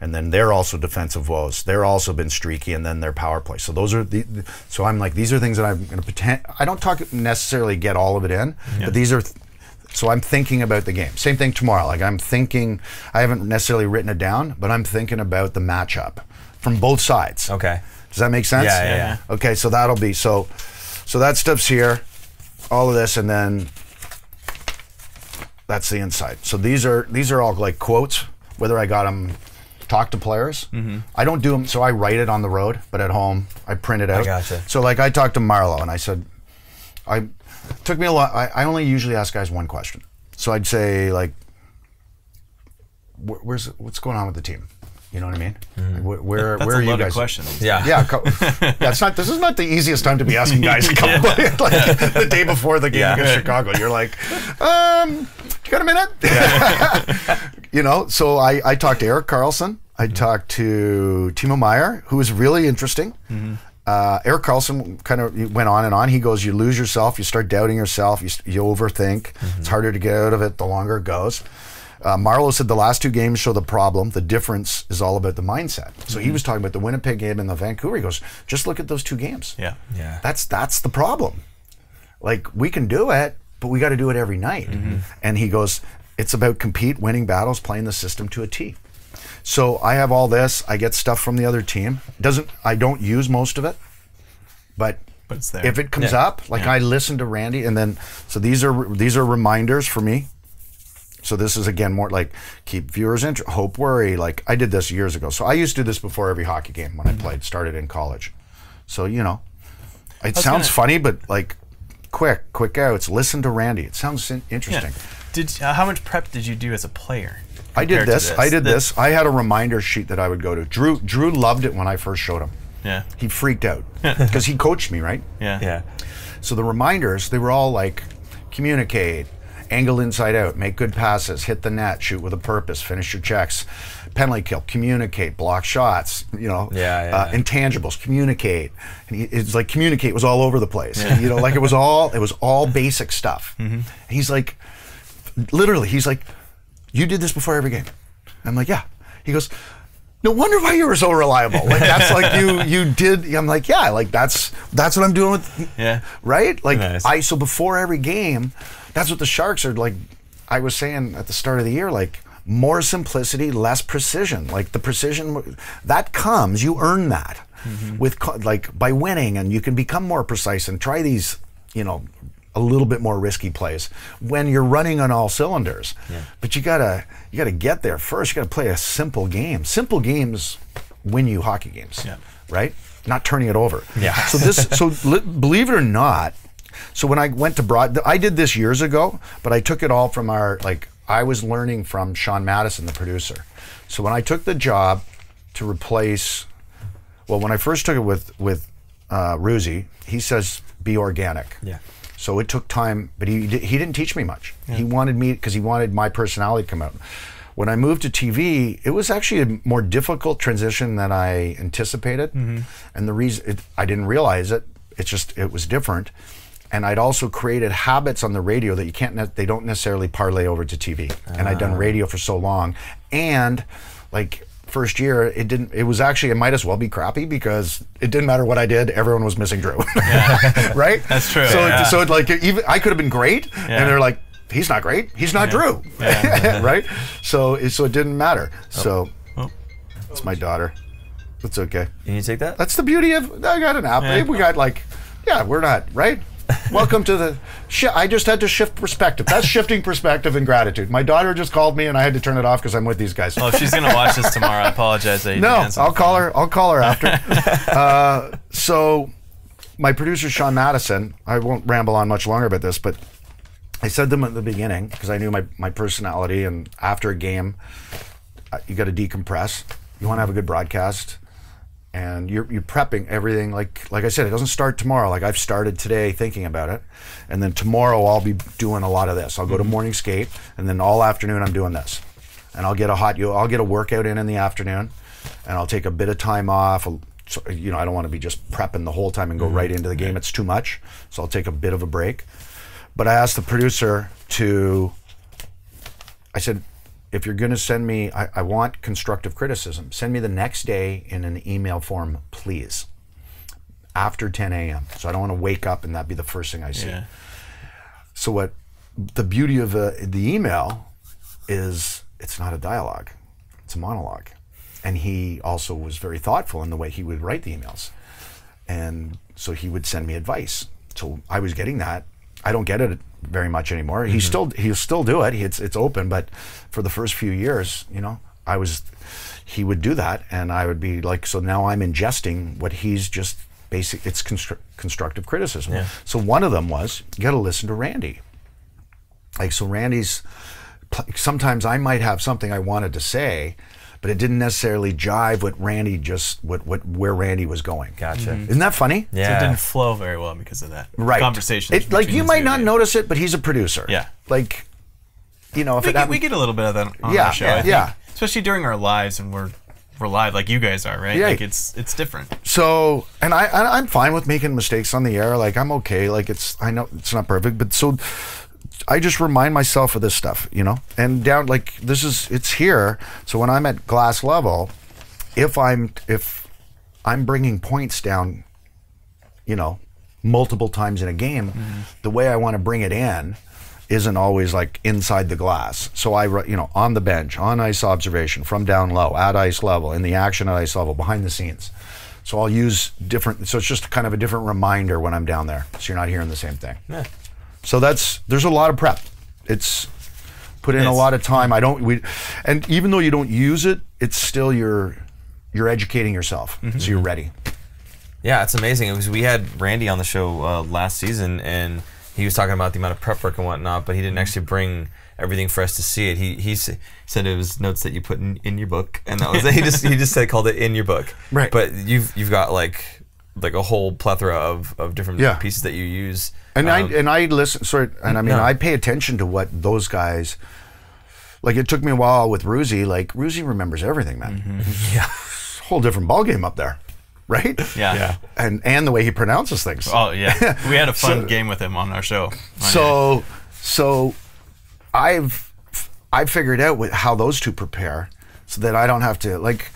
And then they're also defensive woes. They're also been streaky, and then their power play. So those are the, so I'm like, these are things that I'm gonna pretend, I don't necessarily get all of it in, but these are, so I'm thinking about the game. Same thing tomorrow, like I'm thinking, I haven't necessarily written it down, but I'm thinking about the matchup from both sides. Does that make sense? Yeah. Okay, so that'll be, so that stuff's here, all of this, and then that's the inside. So these are all like quotes, whether I got them, talk to players. I don't do them, so I write it on the road, but at home, I print it out. I gotcha. So like I talked to Marleau and I said, it took me a lot, I only usually ask guys one question. So I'd say like, what's going on with the team? You know what I mean? Where are you guys? That's a lot of questions. Yeah. This is not the easiest time to be asking guys to come play. Like the day before the game against Chicago, you're like, you got a minute? You know. So I talked to Erik Karlsson. I talked to Timo Meyer, who was really interesting. Erik Karlsson kind of went on and on. He goes, you lose yourself, you start doubting yourself, you overthink. It's harder to get out of it the longer it goes. Marleau said the last two games show the problem. The difference is all about the mindset. So he was talking about the Winnipeg game and the Vancouver. He goes, just look at those two games. Yeah. That's the problem. Like we can do it, but we got to do it every night. And he goes, it's about compete, winning battles, playing the system to a T. So I have all this. I get stuff from the other team. I don't use most of it, but it's there. If it comes up, like I listen to Randy, and then so these are reminders for me. So this is again more like keep viewers interested, hope, worry. Like I did this years ago. So I used to do this before every hockey game when I played, started in college. So, you know, it sounds funny, but like quick outs, listen to Randy. It sounds interesting. Yeah. How much prep did you do as a player? I did this. I had a reminder sheet that I would go to. Drew loved it when I first showed him. Yeah. He freaked out because he coached me, right? Yeah. So the reminders, they were all like communicate, angle inside out, make good passes, hit the net, shoot with a purpose, finish your checks, penalty kill, communicate, block shots, you know, intangibles, communicate. And it's like communicate was all over the place. Yeah. You know, like it was all basic stuff. And he's like, literally, he's like, you did this before every game. I'm like, yeah. He goes, no wonder why you were so reliable. Like that's like you did. I'm like, yeah, like that's what I'm doing with, yeah, right? Like nice. So before every game, that's what the Sharks are like. I was saying at the start of the year, like more simplicity, less precision. Like the precision that comes, you earn that with like by winning, and you can become more precise and try these, you know, a little bit more risky plays when you're running on all cylinders. Yeah. But you gotta get there first. You gotta play a simple game. Simple games win you hockey games, yeah, right? Not turning it over. Yeah. So believe it or not, so when I went to I did this years ago, but I took it all from our, like I was learning from Sean Madison, the producer. So when I took the job to replace, well, when I first took it with Roozy, he says be organic. Yeah. So it took time, but he didn't teach me much. Yeah. He wanted me, because he wanted my personality to come out. When I moved to TV, it was actually a more difficult transition than I anticipated. And the reason, I didn't realize it, it's just, it was different. And I'd also created habits on the radio that you can't, they don't necessarily parlay over to TV. And I'd done radio for so long. And like, first year, it might as well be crappy because it didn't matter what I did, everyone was missing Drew. Yeah. Right? That's true. So, yeah. So like, even I could have been great, yeah, and they're like, he's not great, he's not, yeah, Drew. Yeah. Right? So it didn't matter. Oh. So, it's my daughter. It's okay. Can you take that? That's the beauty of, I got an app. Yeah. We got like, yeah, we're not, right? Welcome to the, I just had to shift perspective. That's shifting perspective and gratitude. My daughter just called me and I had to turn it off because I'm with these guys. Well, if she's going to watch this tomorrow, I apologize that you didn't answer. No, I'll call her after. So my producer, Sean Madison, I won't ramble on much longer about this, but I said them at the beginning because I knew my personality, and after a game, you got to decompress. You want to have a good broadcast. And you're prepping everything, like I said, it doesn't start tomorrow. Like I've started today thinking about it, and then tomorrow I'll be doing a lot of this. I'll go to morning skate, and then all afternoon I'm doing this, and I'll get a workout in the afternoon, and I'll take a bit of time off. You know, I don't want to be just prepping the whole time and go right into the game. It's too much, so I'll take a bit of a break. But I asked the producer to, I said, if you're going to send me, I want constructive criticism. Send me the next day in an email form, please. After 10 a.m. So I don't want to wake up and that be the first thing I see. Yeah. So what the beauty of the email is, it's not a dialogue, it's a monologue. And he also was very thoughtful in the way he would write the emails. And so he would send me advice. So I was getting that. I don't get it very much anymore. He'll still do it. It's open, but for the first few years, you know, he would do that, and I would be like, so now I'm ingesting what he's just basic. It's constructive criticism. Yeah. So one of them was, you got to listen to Randy. Like, so Randy's, sometimes I might have something I wanted to say, but it didn't necessarily jive with Randy, just where Randy was going. Gotcha. Isn't that funny? Yeah. So it didn't flow very well because of that. Right. Conversation. Like you might not notice it, but he's a producer. Yeah. Like, you know, if we get a little bit of that on our show. Yeah. I think. Yeah. Especially during our lives, and we're live like you guys are, right? Yeah. Like it's different. So, and I'm fine with making mistakes on the air. Like I'm okay. Like I know it's not perfect, but so I just remind myself of this stuff, you know, and down like this is, it's here. So when I'm at glass level, if I'm bringing points down, you know, multiple times in a game, the way I want to bring it in isn't always like inside the glass. So I, you know, on the bench, on ice observation, from down low, at ice level, in the action at ice level, behind the scenes. So I'll use different, so it's just kind of a different reminder when I'm down there. So you're not hearing the same thing. Yeah. So there's a lot of prep. It's put in a lot of time. And even though you don't use it, it's still you're educating yourself, so you're ready. Yeah, it's amazing. We had Randy on the show last season, and he was talking about the amount of prep work and whatnot, but he didn't actually bring everything for us to see it. He said it was notes that you put in your book, and that was it. He just said called it in your book. Right. But you've got like a whole plethora of different pieces that you use. And I listen, sorry, and I mean, I pay attention to what those guys, like it took me a while with Roozy, like Roozy remembers everything, man. Whole different ballgame up there, right? Yeah. And the way he pronounces things. Oh yeah, we had a fun game with him on our show. So I've figured out how those two prepare so that I don't have to, like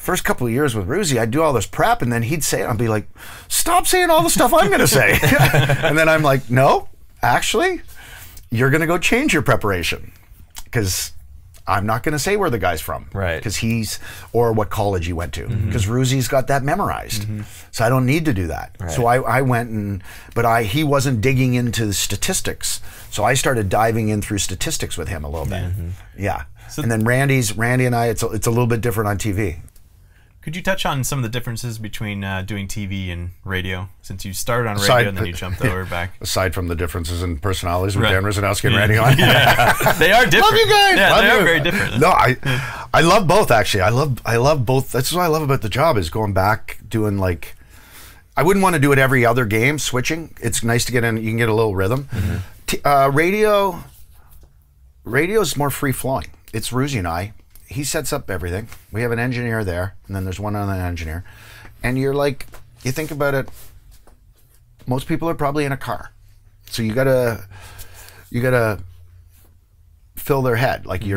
first couple of years with Roozy, I'd do all this prep, and then he'd say it, I'd be like, stop saying all the stuff I'm going to say. And then I'm like, no, actually, you're going to go change your preparation, because I'm not going to say where the guy's from, right? Because he's, or what college he went to, because Roozy's got that memorized. So I don't need to do that. Right. So I went and, but he wasn't digging into the statistics. So I started diving in through statistics with him a little bit. Yeah. So and then Randy and I, it's a little bit different on TV. Could you touch on some of the differences between doing TV and radio, since you started on radio and then you jumped over back? Aside from the differences in personalities with Dan Rosanowski and Randy on, they are different. Love you guys. Yeah, love they are very different. No, I love both actually. I love both. That's what I love about the job is going back doing like, I wouldn't want to do it every other game switching. It's nice to get in. You can get a little rhythm. Radio is more free flowing. It's Roozy and I. He sets up everything. We have an engineer there, and then there's one other engineer. And you're like, you think about it, most people are probably in a car. So you gotta fill their head. Like you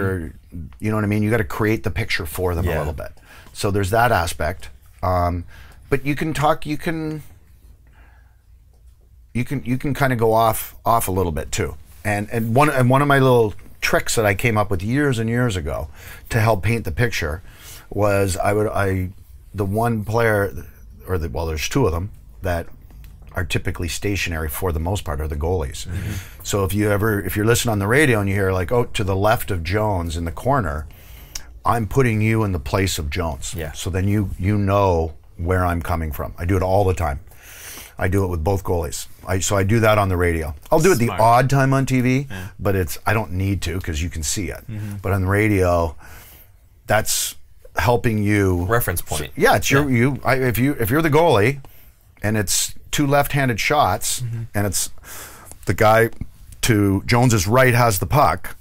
know what I mean? You gotta create the picture for them a little bit. So there's that aspect. But you can talk, you can kind of go off a little bit too. And one of my little tricks that I came up with years and years ago to help paint the picture was the one player, or well, there's two of them that are typically stationary for the most part, are the goalies. So if you're listening on the radio and you hear like, oh, to the left of Jones in the corner, I'm putting you in the place of Jones. So then you know where I'm coming from. I do it all the time. I do it with both goalies. So I do that on the radio. I'll do it the odd time on TV, but I don't need to because you can see it. But on the radio, that's helping you reference point. It's if you're the goalie, and it's two left-handed shots, and it's the guy to Jones's right has the puck,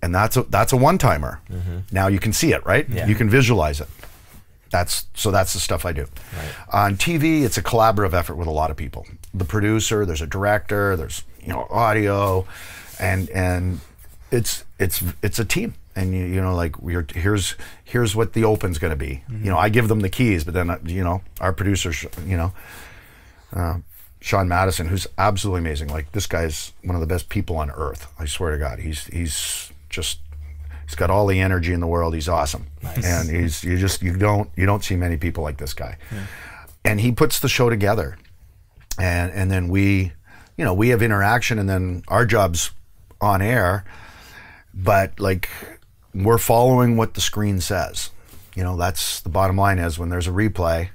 and that's a one-timer. Now you can see it, right? You can visualize it. So that's the stuff I do. On TV, it's a collaborative effort with a lot of people. The producer, there's a director, there's audio, and it's a team. And you know, like here's what the open's going to be. I give them the keys, but then our producer, Sean Madson, who's absolutely amazing. Like this guy's one of the best people on earth. I swear to God, he's just. He's got all the energy in the world. He's awesome, and you don't see many people like this guy. And he puts the show together, and then we have interaction, and then our job's on air, but like we're following what the screen says. That's the bottom line is when there's a replay,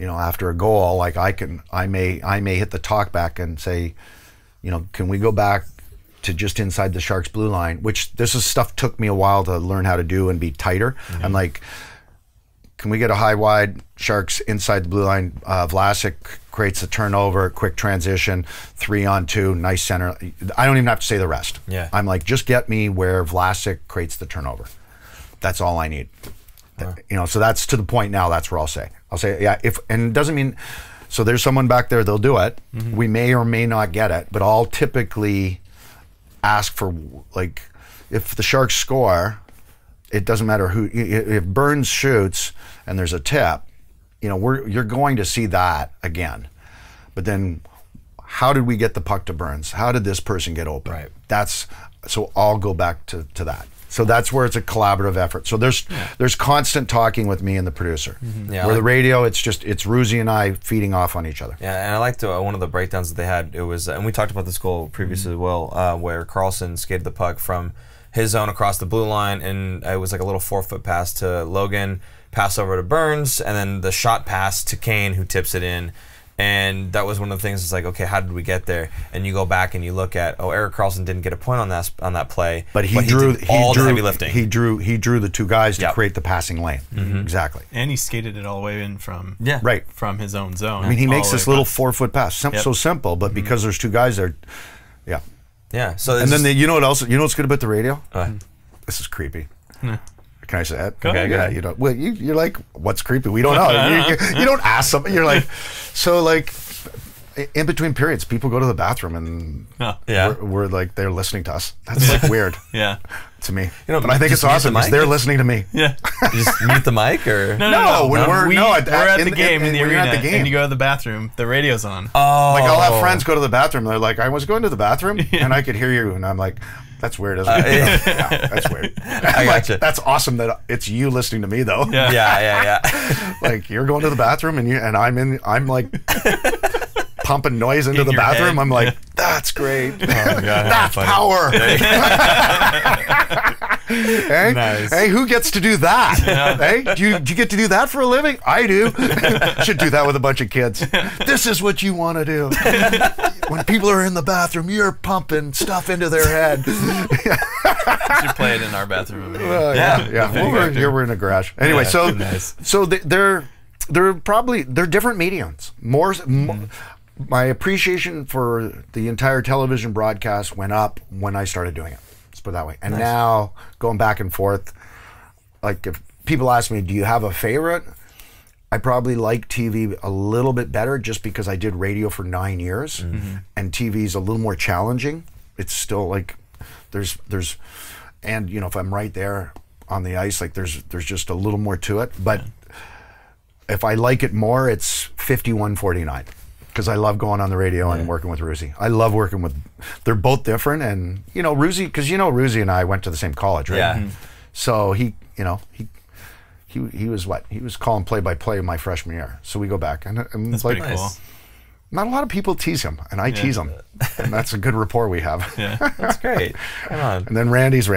after a goal, like I may hit the talk back and say, can we go back to just inside the Sharks' blue line, which this is stuff took me a while to learn how to do and be tighter. I'm like, can we get a high wide Sharks inside the blue line? Vlasic creates a turnover, quick transition, 3-on-2, nice center. I don't even have to say the rest. I'm like, just get me where Vlasic creates the turnover. That's all I need. So that's to the point now. That's where I'll say. And it doesn't mean. So there's someone back there. They'll do it. We may or may not get it, but I'll typically ask for, like, if the Sharks score, it doesn't matter who. If Burns shoots and there's a tip, you're going to see that again. But then, how did we get the puck to Burns? How did this person get open? So I'll go back to that. So that's where it's a collaborative effort. So there's constant talking with me and the producer. Where the radio, it's Roozy and I feeding off on each other. And I liked one of the breakdowns that they had. It was, and we talked about this goal previously as well, where Karlsson skated the puck from his zone across the blue line, and it was like a little 4-foot pass to Logan, pass over to Burns, and then the shot pass to Kane, who tips it in. And that was one of the things. It's like, okay, how did we get there? And you go back and you look at, oh, Erik Karlsson didn't get a point on that play, but he drew the heavy lifting. He drew the two guys to create the passing lane. Exactly. And he skated it all the way in from from his own zone. I mean, he makes this little 4-foot pass, so simple, but because there's two guys there, So and then you know what else? You know what's good about the radio? This is creepy. Can I say that? Okay, you're like, what's creepy? We don't know. You don't ask something. You're like, so like, in between periods, people go to the bathroom and we're like, they're listening to us. That's like weird. To me, you know, but I think it's awesome because they're listening to me. Yeah, you just mute the mic or no. When we're at the game in the arena, and you go to the bathroom, the radio's on. Oh, like I'll have friends go to the bathroom. They're like, I was going to the bathroom and I could hear you, and I'm like, that's weird, isn't it? Yeah, that's weird. I gotcha. Like, that's awesome that it's you listening to me though. Yeah. Like you're going to the bathroom and I'm like. Pumping noise into the bathroom head. I'm like that's great. Oh, God, that's power. Hey, nice. Hey, who gets to do that? Hey, do you get to do that for a living? I do. Should do that with a bunch of kids. This is what you want to do. When people are in the bathroom, you're pumping stuff into their head. Should play it in our bathroom. We're in a garage anyway. So they're probably different mediums. My appreciation for the entire television broadcast went up when I started doing it. Let's put it that way. And now, going back and forth, like if people ask me, do you have a favorite? I probably like TV a little bit better just because I did radio for 9 years. Mm-hmm. And TV's a little more challenging. It's still like, and you know, if I'm right there on the ice, like there's just a little more to it. But if I like it more, it's 51-49. Because I love going on the radio and working with Roozy. I love working with, they're both different, and you know Roozy, because you know Roozy and I went to the same college, right? Yeah. So he was calling play-by-play my freshman year. So we go back, and that's like, pretty cool. Not a lot of people tease him, and I tease him, and that's a good rapport we have. That's great. Come on. And then Randy's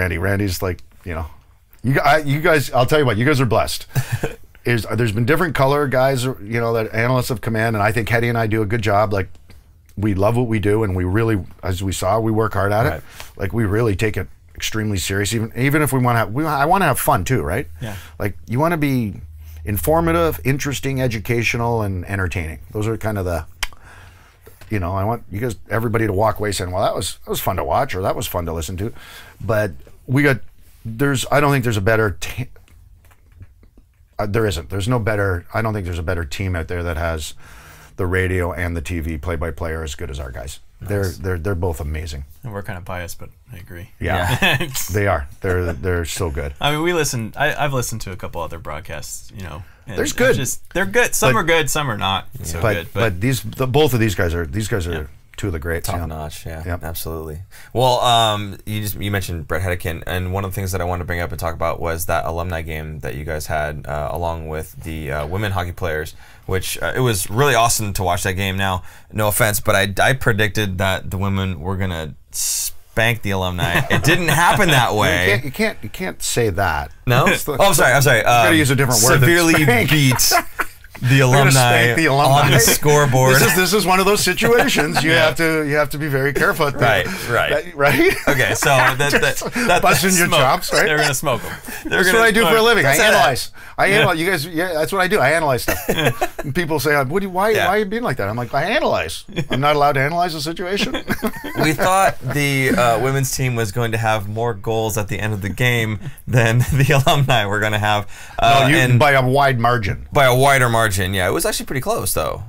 like, you know, you guys, I'll tell you what, you guys are blessed. There's been different color guys, you know, that analysts of command, and I think Hedy and I do a good job. Like, we love what we do, and we really, as we saw, we work hard at it. Like, we really take it extremely serious, even if we want to have, I want to have fun too, right? Yeah. Like, you want to be informative, interesting, educational, and entertaining. Those are kind of the, you know, I want you guys, everybody to walk away saying, well, that was fun to watch, or that was fun to listen to. But we got, I don't think there's a better I don't think there's a better team out there that has the radio and the TV play-by-play are as good as our guys. Nice. They're both amazing. And we're kind of biased, but I agree. Yeah. They are. They're so good. I mean, I've listened to a couple other broadcasts, you know. There's good. They're good. Some are good, some are not so good. But both of these guys are two of the greats. Top notch, absolutely. Well, you mentioned Brett Hedekin, and one of the things that I wanted to bring up and talk about was that alumni game that you guys had along with the women hockey players, which it was really awesome to watch that game. Now, no offense, but I predicted that the women were gonna spank the alumni. It didn't happen that way. You can't say that. No. I'm sorry. You gotta use a different word. Severely beat. The alumni on the scoreboard. This is one of those situations you have to be very careful. At right. Okay, so that busting your chops, right? They're gonna smoke them. That's what I do for a living. I analyze. You guys, that's what I do. I analyze stuff. And people say, why are you being like that? I'm like, I analyze. I'm not allowed to analyze the situation. We thought the women's team was going to have more goals at the end of the game than the alumni were going to have. By a wide margin. By a wider margin. It was actually pretty close though.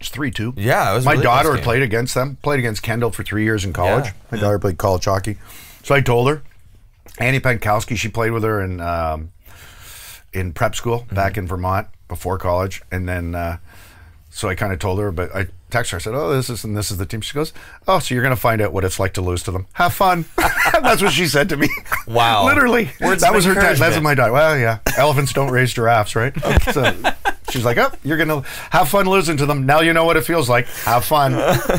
It's 3-2. Yeah, it was. My daughter played against them. Played against Kendall for 3 years in college. Yeah. My daughter played college hockey, so I told her. Annie Pankowski, she played with her in prep school back in Vermont before college, and then so I kind of told her, but I texted her. I said, "Oh, this is the team." She goes, "Oh, so you're gonna find out what it's like to lose to them? Have fun." That's what she said to me. Wow, literally. Words that was her text. That's my daughter. Well, yeah, elephants don't raise giraffes, right? Okay. So, she's like, oh, you're going to have fun losing to them. Now you know what it feels like. Have fun.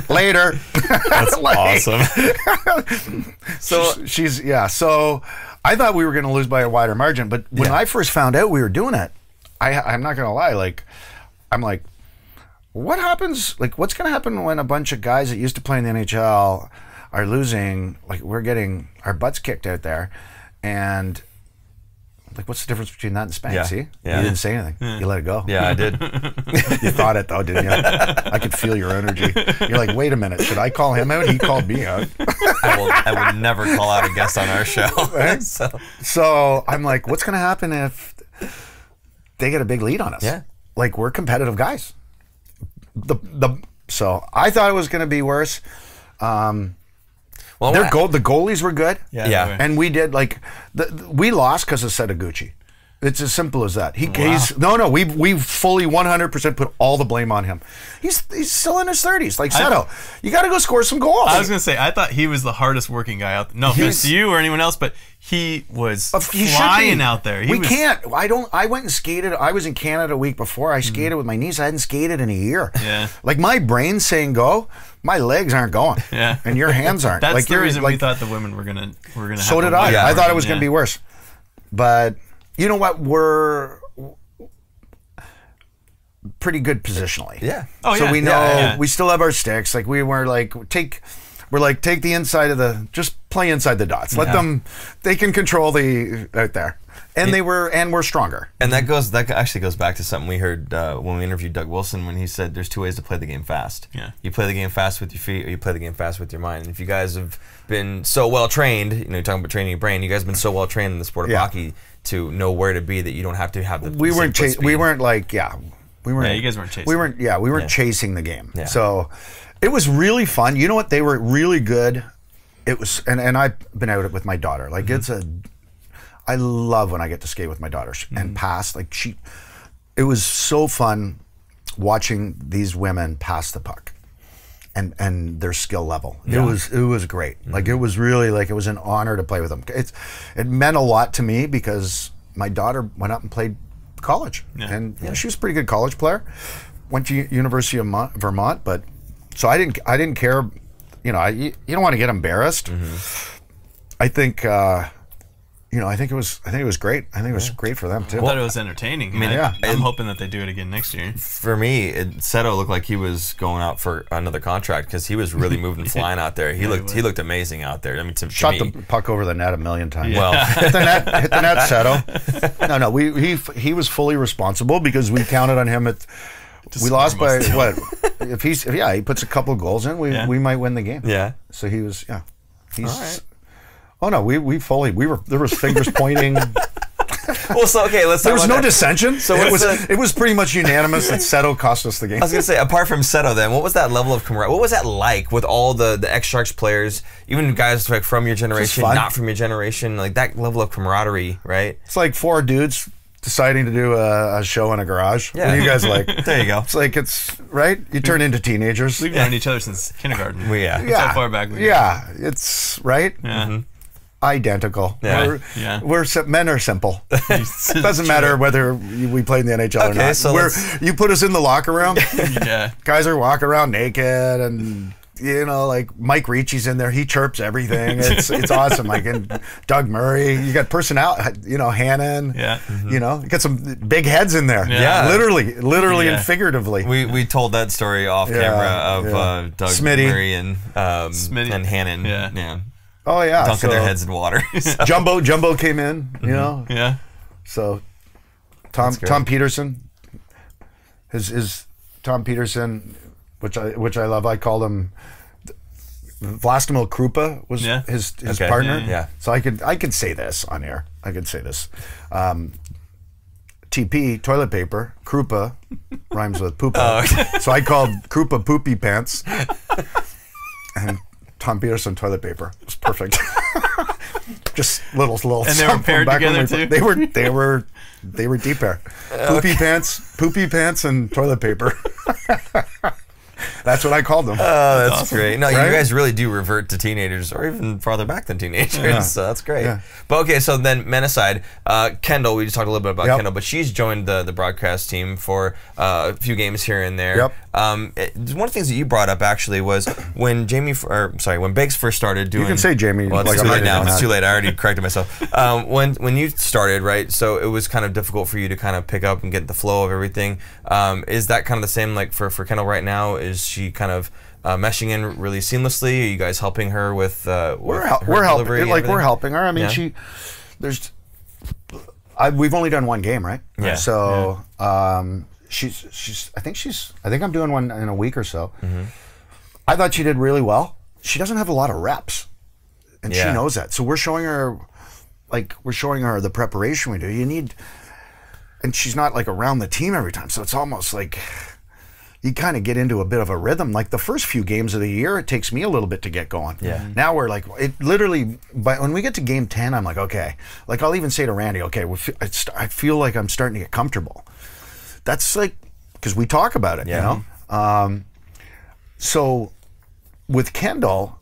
Later. That's awesome. So she's, so I thought we were going to lose by a wider margin. But when I first found out we were doing it, I'm not going to lie. Like, I'm like, what happens? Like, what's going to happen when a bunch of guys that used to play in the NHL are losing? Like, we're getting our butts kicked out there. And like, what's the difference between that and spank? Yeah. See? Yeah. You didn't say anything. Yeah. You let it go. Yeah, I did. You thought it though, didn't you? I could feel your energy. You're like, wait a minute, should I call him out? He called me out. I would never call out a guest on our show. Right? So I'm like, what's going to happen if they get a big lead on us? Yeah. Like, we're competitive guys. The So I thought it was going to be worse. Well, the goalies were good. Yeah. And we did, like, we lost because of Setaguchi. It's as simple as that. He's no. We fully 100% put all the blame on him. He's still in his 30s. Like Seto, you got to go score some goals. I was gonna say I thought he was the hardest working guy out there. No offense to you or anyone else, but he was flying out there. I went and skated. I was in Canada a week before. I skated with my niece. I hadn't skated in a year. Yeah. Like my brain's saying go. My legs aren't going. Yeah. And your hands aren't. That's like the reason we thought the women were gonna. So did I. I thought it was gonna be worse, but. You know what? We're pretty good positionally. Yeah. Oh yeah. So we know we still have our sticks. Like we were like take the inside of the play inside the dots. Let them they can control the out there. And we're stronger. And that actually goes back to something we heard when we interviewed Doug Wilson when he said there's two ways to play the game fast. Yeah. You play the game fast with your feet or you play the game fast with your mind. And if you guys have been so well trained, you know, you're talking about training your brain, you guys have been so well trained in the sport of hockey to know where to be that you don't have to have the we weren't chasing the game. Yeah. So it was really fun. You know what? They were really good. It was and I've been out with my daughter. Like I love when I get to skate with my daughters and pass. Like it was so fun watching these women pass the puck and their skill level. Yeah. It was great. Like it was really like it was an honor to play with them. It meant a lot to me because my daughter went up and played college and you know, she was a pretty good college player. Went to University of Vermont, but so I didn't care. You know, you don't want to get embarrassed. I think. You know, I think it was great. I think it was great for them too. I thought it was entertaining. I mean, I'm hoping that they do it again next year. For me, Seto looked like he was going out for another contract because he was really moving, flying out there. He looked amazing out there. I mean, shot the puck over the net a million times. Yeah. Well, hit the net, Seto. No, he was fully responsible because we counted on him at. We lost by what? If he puts a couple goals in, we might win the game. Yeah. So he was all right. Oh no, we were there was fingers pointing. Well, so okay, let's. There was no dissension, so it was pretty much unanimous that Seto cost us the game. I was gonna say, apart from Seto, then what was that level of camaraderie? What was that like with all the ex-Sharks players, even guys like from your generation, not from your generation, like that level of camaraderie, right? It's like four dudes deciding to do a show in a garage. Yeah, what are you guys like? There you go. It's like you turn into teenagers. We've known each other since kindergarten. That's how far back we go. It's right. Yeah. Identical. Yeah. Men are simple. It doesn't matter whether we played in the NHL or not. So you put us in the locker room. Guys are walking around naked, and you know, like Mike Ricci's in there. He chirps everything. It's awesome. Like and Doug Murray. You got personality. You know, Hannon. Yeah. You know, you got some big heads in there. Yeah. Literally, and figuratively. We told that story off camera of Doug Murray and Hannon. Yeah. Oh yeah, dunking their heads in water. Jumbo came in, you know. Yeah. So, Tom Peterson, his Tom Peterson, which I love. I called him Vlastimil Krupa was his partner. Yeah. So I could say this on air. I could say this. TP, toilet paper, Krupa, rhymes with poopa. Oh, okay. So I called Krupa Poopy Pants. And Tom Peterson toilet paper. It was perfect. Just little. And they were paired together too. They were deep pair. Poopy pants, and toilet paper. That's what I called them. Oh, that's awesome. Great. No, you guys really do revert to teenagers, or even farther back than teenagers. Yeah. So that's great. Yeah. But okay, so then men aside, Kendall. We just talked a little bit about Kendall, but she's joined the broadcast team for a few games here and there. Yep. One of the things that you brought up actually was when when Bakes first started doing. You can say Jamie. Well, it's too late now. It's too late. I already corrected myself. When you started, right? So it was kind of difficult for you to kind of pick up and get the flow of everything. Is that kind of the same like for Kendall right now? Is she kind of meshing in really seamlessly? Are you guys helping her with? We're helping her. I mean, we've only done one game, right? Yeah. So I think I'm doing one in a week or so. I thought she did really well. She doesn't have a lot of reps, and she knows that. So we're showing her the preparation we do. And she's not like around the team every time. So it's almost like. you kind of get into a bit of a rhythm. Like the first few games of the year, it takes me a little bit to get going. Yeah. Now we're like, it literally, but when we get to game 10, I'm like, okay. Like I'll even say to Randy, okay, I feel like I'm starting to get comfortable. That's like, because we talk about it, you know? So with Kendall,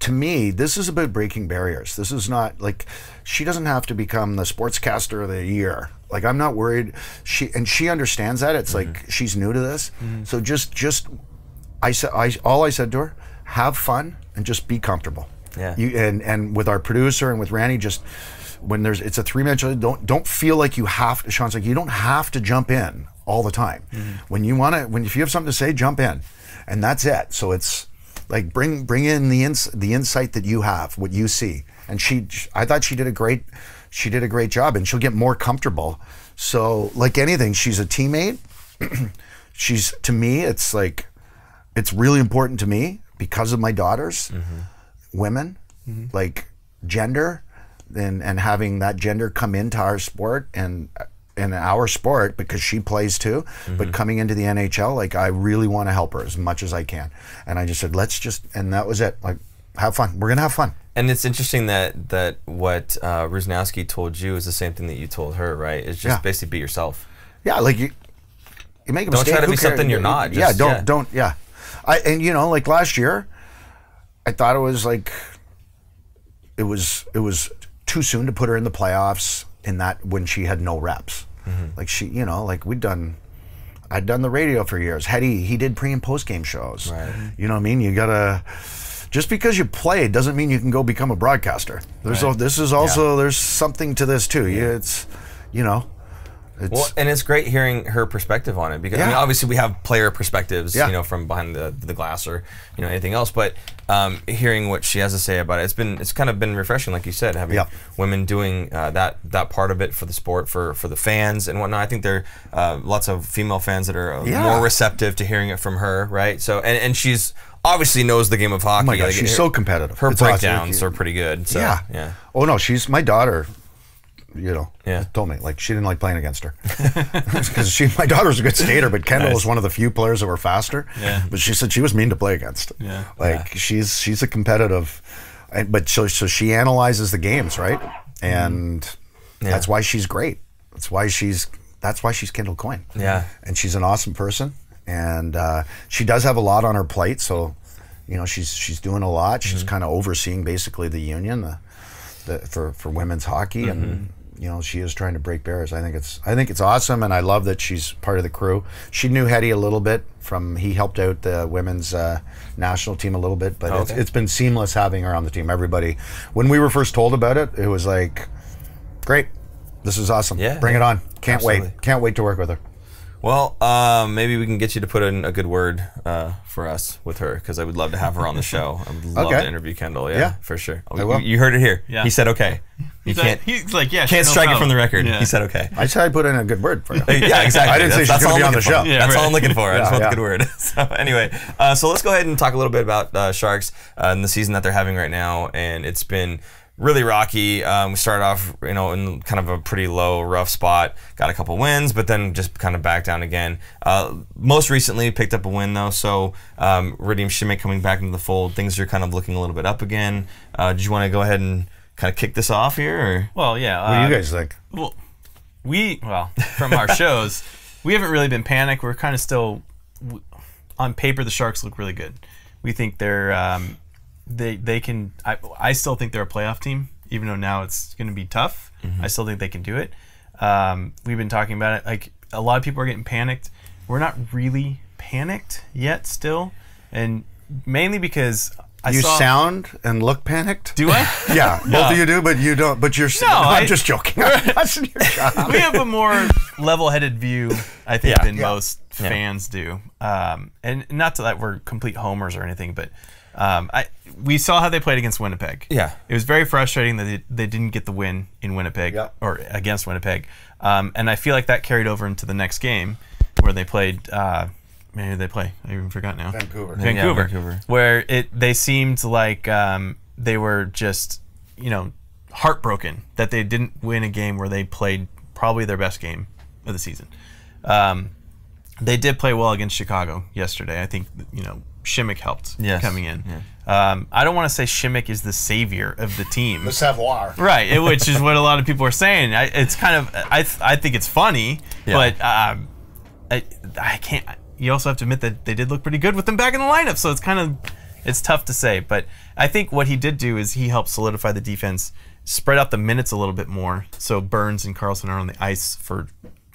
to me, this is about breaking barriers. This is not like, she doesn't have to become the sportscaster of the year. Like I'm not worried. She understands that. It's like she's new to this. So all I said to her, have fun and just be comfortable. Yeah. And with our producer and with Randy, just when it's a three-minute, don't feel like you have to. Sean's like, you don't have to jump in all the time. When you want to, if you have something to say, jump in, and that's it. So it's like bring in the insight that you have, what you see. And I thought she did a great job, and she'll get more comfortable. So like anything, she's a teammate. To me, it's like, it's really important to me because of my daughters, women, like gender, and having that gender come into our sport and our sport, because she plays too, but coming into the NHL, like I really want to help her as much as I can. And I just said, and that was it. Like, have fun, we're gonna have fun. And it's interesting that what Rusnowski told you is the same thing that you told her, right? It's just basically be yourself. Yeah, like you make a mistake. Don't try to be something you're not. And you know, like last year, I thought it was like, it was too soon to put her in the playoffs in that when she had no reps. Like she, you know, like I'd done the radio for years. Hedy, he did pre and post game shows. Right. You know what I mean? You gotta. Just because you play doesn't mean you can go become a broadcaster. There's something to this too. Yeah, it's, you know, it's, well, and it's great hearing her perspective on it, because I mean, obviously we have player perspectives, you know, from behind the glass or, you know, anything else. But hearing what she has to say about it, it's kind of been refreshing, like you said, having women doing that part of it for the sport, for the fans and whatnot. I think there are lots of female fans that are more receptive to hearing it from her, right? So and she's obviously knows the game of hockey. Oh my God, she's so competitive. Her breakdowns are pretty good. So, yeah. Oh no, she's my daughter. You know, told me like she didn't like playing against her because my daughter was a good skater, but Kendall was one of the few players that were faster. Yeah. But she said she was mean to play against. Yeah. Like she's a competitive, but so she analyzes the games, right? And that's why she's great. That's why she's Kendall Coyne. Yeah. And she's an awesome person, and she does have a lot on her plate. So, you know, she's doing a lot. She's kind of overseeing basically the union for women's hockey and. You know, she is trying to break barriers. I think it's awesome, and I love that she's part of the crew. She knew Hedy a little bit from he helped out the women's national team a little bit, but it's been seamless having her on the team. Everybody, when we were first told about it, it was like, great, this is awesome. Yeah, bring it on. Can't wait to work with her. Well, maybe we can get you to put in a good word for us with her, because I would love to have her on the show. I would love to interview Kendall. Yeah, for sure. You heard it here. Yeah. He said okay. He's like, can't strike it from the record. Yeah. He said okay. I said I put in a good word for you. Yeah, exactly. I didn't say she's going to be on the show. Yeah, that's all I'm looking for. I just want a good word. So anyway, so let's go ahead and talk a little bit about Sharks and the season that they're having right now, and it's been really rocky. We started off, you know, in kind of a pretty low, rough spot. Got a couple wins, but then just kind of back down again. Most recently, picked up a win though. So Radim Simek coming back into the fold. Things are kind of looking a little bit up again. Did you want to go ahead and kind of kick this off here? Or? Well, yeah. What do you guys think? Well, from our shows, we haven't really been panicked. We're kind of still on paper. The Sharks look really good. We think they're. They can. I still think they're a playoff team, even though now it's going to be tough. I still think they can do it. We've been talking about it. Like a lot of people are getting panicked. We're not really panicked yet, still, and mainly because you sound and look panicked. Do I? Yeah, both of you do, but you don't. But you're. No, I'm just joking. We have a more level-headed view, I think, than most fans do. And not to that we're complete homers or anything, but. We saw how they played against Winnipeg. Yeah, it was very frustrating that they didn't get the win in Winnipeg or against Winnipeg, and I feel like that carried over into the next game where they played. Maybe they play. I even forgot now. Vancouver, where they seemed like they were just, you know, heartbroken that they didn't win a game where they played probably their best game of the season. They did play well against Chicago yesterday. I think, you know, Simek helped coming in. Yeah. I don't want to say Simek is the savior of the team. The savoir. Right, which is what a lot of people are saying. It's kind of, I think it's funny, but I can't. You also have to admit that they did look pretty good with him back in the lineup, so it's kind of, it's tough to say. But I think what he did do is he helped solidify the defense, spread out the minutes a little bit more, so Burns and Karlsson are on the ice for,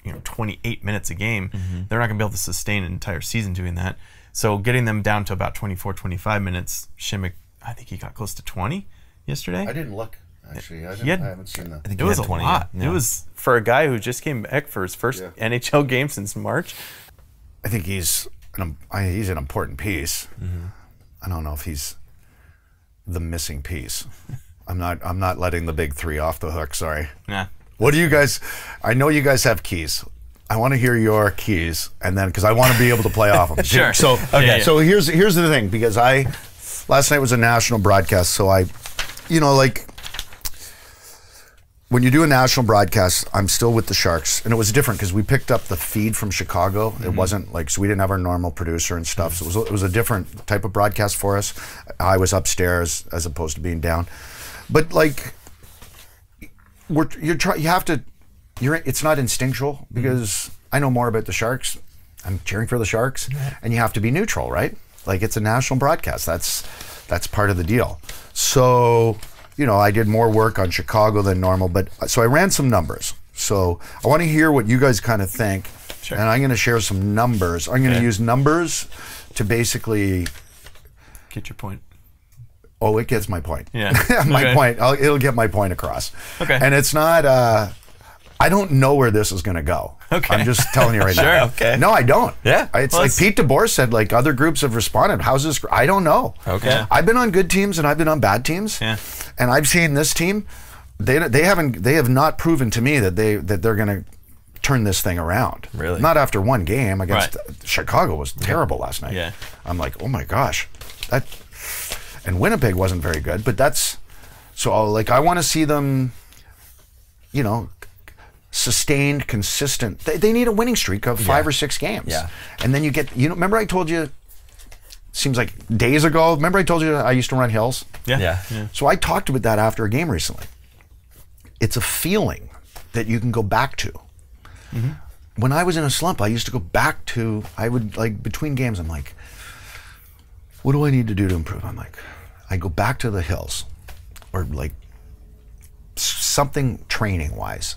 you know, 28 minutes a game. Mm-hmm. They're not going to be able to sustain an entire season doing that. So getting them down to about 24, 25 minutes, Simek, I think he got close to 20 yesterday. I didn't look, actually. I haven't seen that. I think it was a lot. Yeah. It was for a guy who just came back for his first NHL game since March. I think he's an important piece. Mm-hmm. I don't know if he's the missing piece. I'm not letting the big three off the hook, sorry. Yeah. What do you guys, I know you guys have keys. I want to hear your keys, and then, because I want to be able to play off them. Sure. So, okay. Yeah, yeah. So here's the thing, because last night was a national broadcast, so you know, like, when you do a national broadcast, I'm still with the Sharks, and it was different because we picked up the feed from Chicago. Mm-hmm. It wasn't like, so we didn't have our normal producer and stuff, so it was a different type of broadcast for us. I was upstairs as opposed to being down, but like, it's not instinctual, because I know more about the Sharks. I'm cheering for the Sharks, and you have to be neutral, right? Like, it's a national broadcast. That's part of the deal. So, you know, I did more work on Chicago than normal, but so I ran some numbers. So I want to hear what you guys kind of think, and I'm going to share some numbers. I'm going to use numbers to basically get your point. Oh, it gets my point. Yeah, it'll get my point across. Okay, and it's not. I don't know where this is going to go. Okay, I'm just telling you right now. Sure. Okay. No, I don't. Yeah. It's like Pete DeBoer said. Like, other groups have responded. How's this? I don't know. Okay. Yeah. I've been on good teams and I've been on bad teams. Yeah. And I've seen this team. They have not proven to me that they're going to turn this thing around. Really? Not after one game against Chicago was terrible last night. Yeah. I'm like, oh my gosh, that. And Winnipeg wasn't very good, but that's, so like, I want to see them, you know, sustained, consistent. They need a winning streak of 5 or 6 games. Yeah. And then you get, you know, remember I told you, seems like days ago, remember I told you I used to run hills? Yeah. Yeah. Yeah. So I talked about that after a game recently. It's a feeling that you can go back to. Mm-hmm. When I was in a slump, I used to go back to, I would like, between games, I'm like, what do I need to do to improve? I'm like, I go back to the hills, or like something training-wise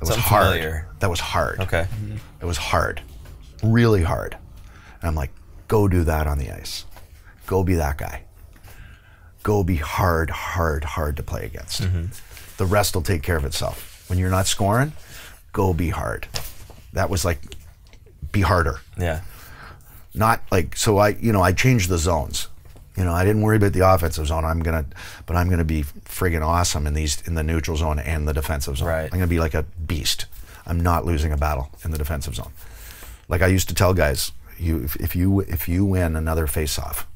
that was hard. That was hard. Okay. Mm-hmm. It was hard, really hard. And I'm like, go do that on the ice. Go be that guy. Go be hard, hard, hard to play against. Mm-hmm. The rest will take care of itself. When you're not scoring, go be hard. That was like, be harder. Yeah. Not like, so I changed the zones. You know, I didn't worry about the offensive zone. I'm gonna be friggin' awesome in the neutral zone and the defensive zone. Right. I'm gonna be like a beast. I'm not losing a battle in the defensive zone. Like I used to tell guys, if you win another face-off,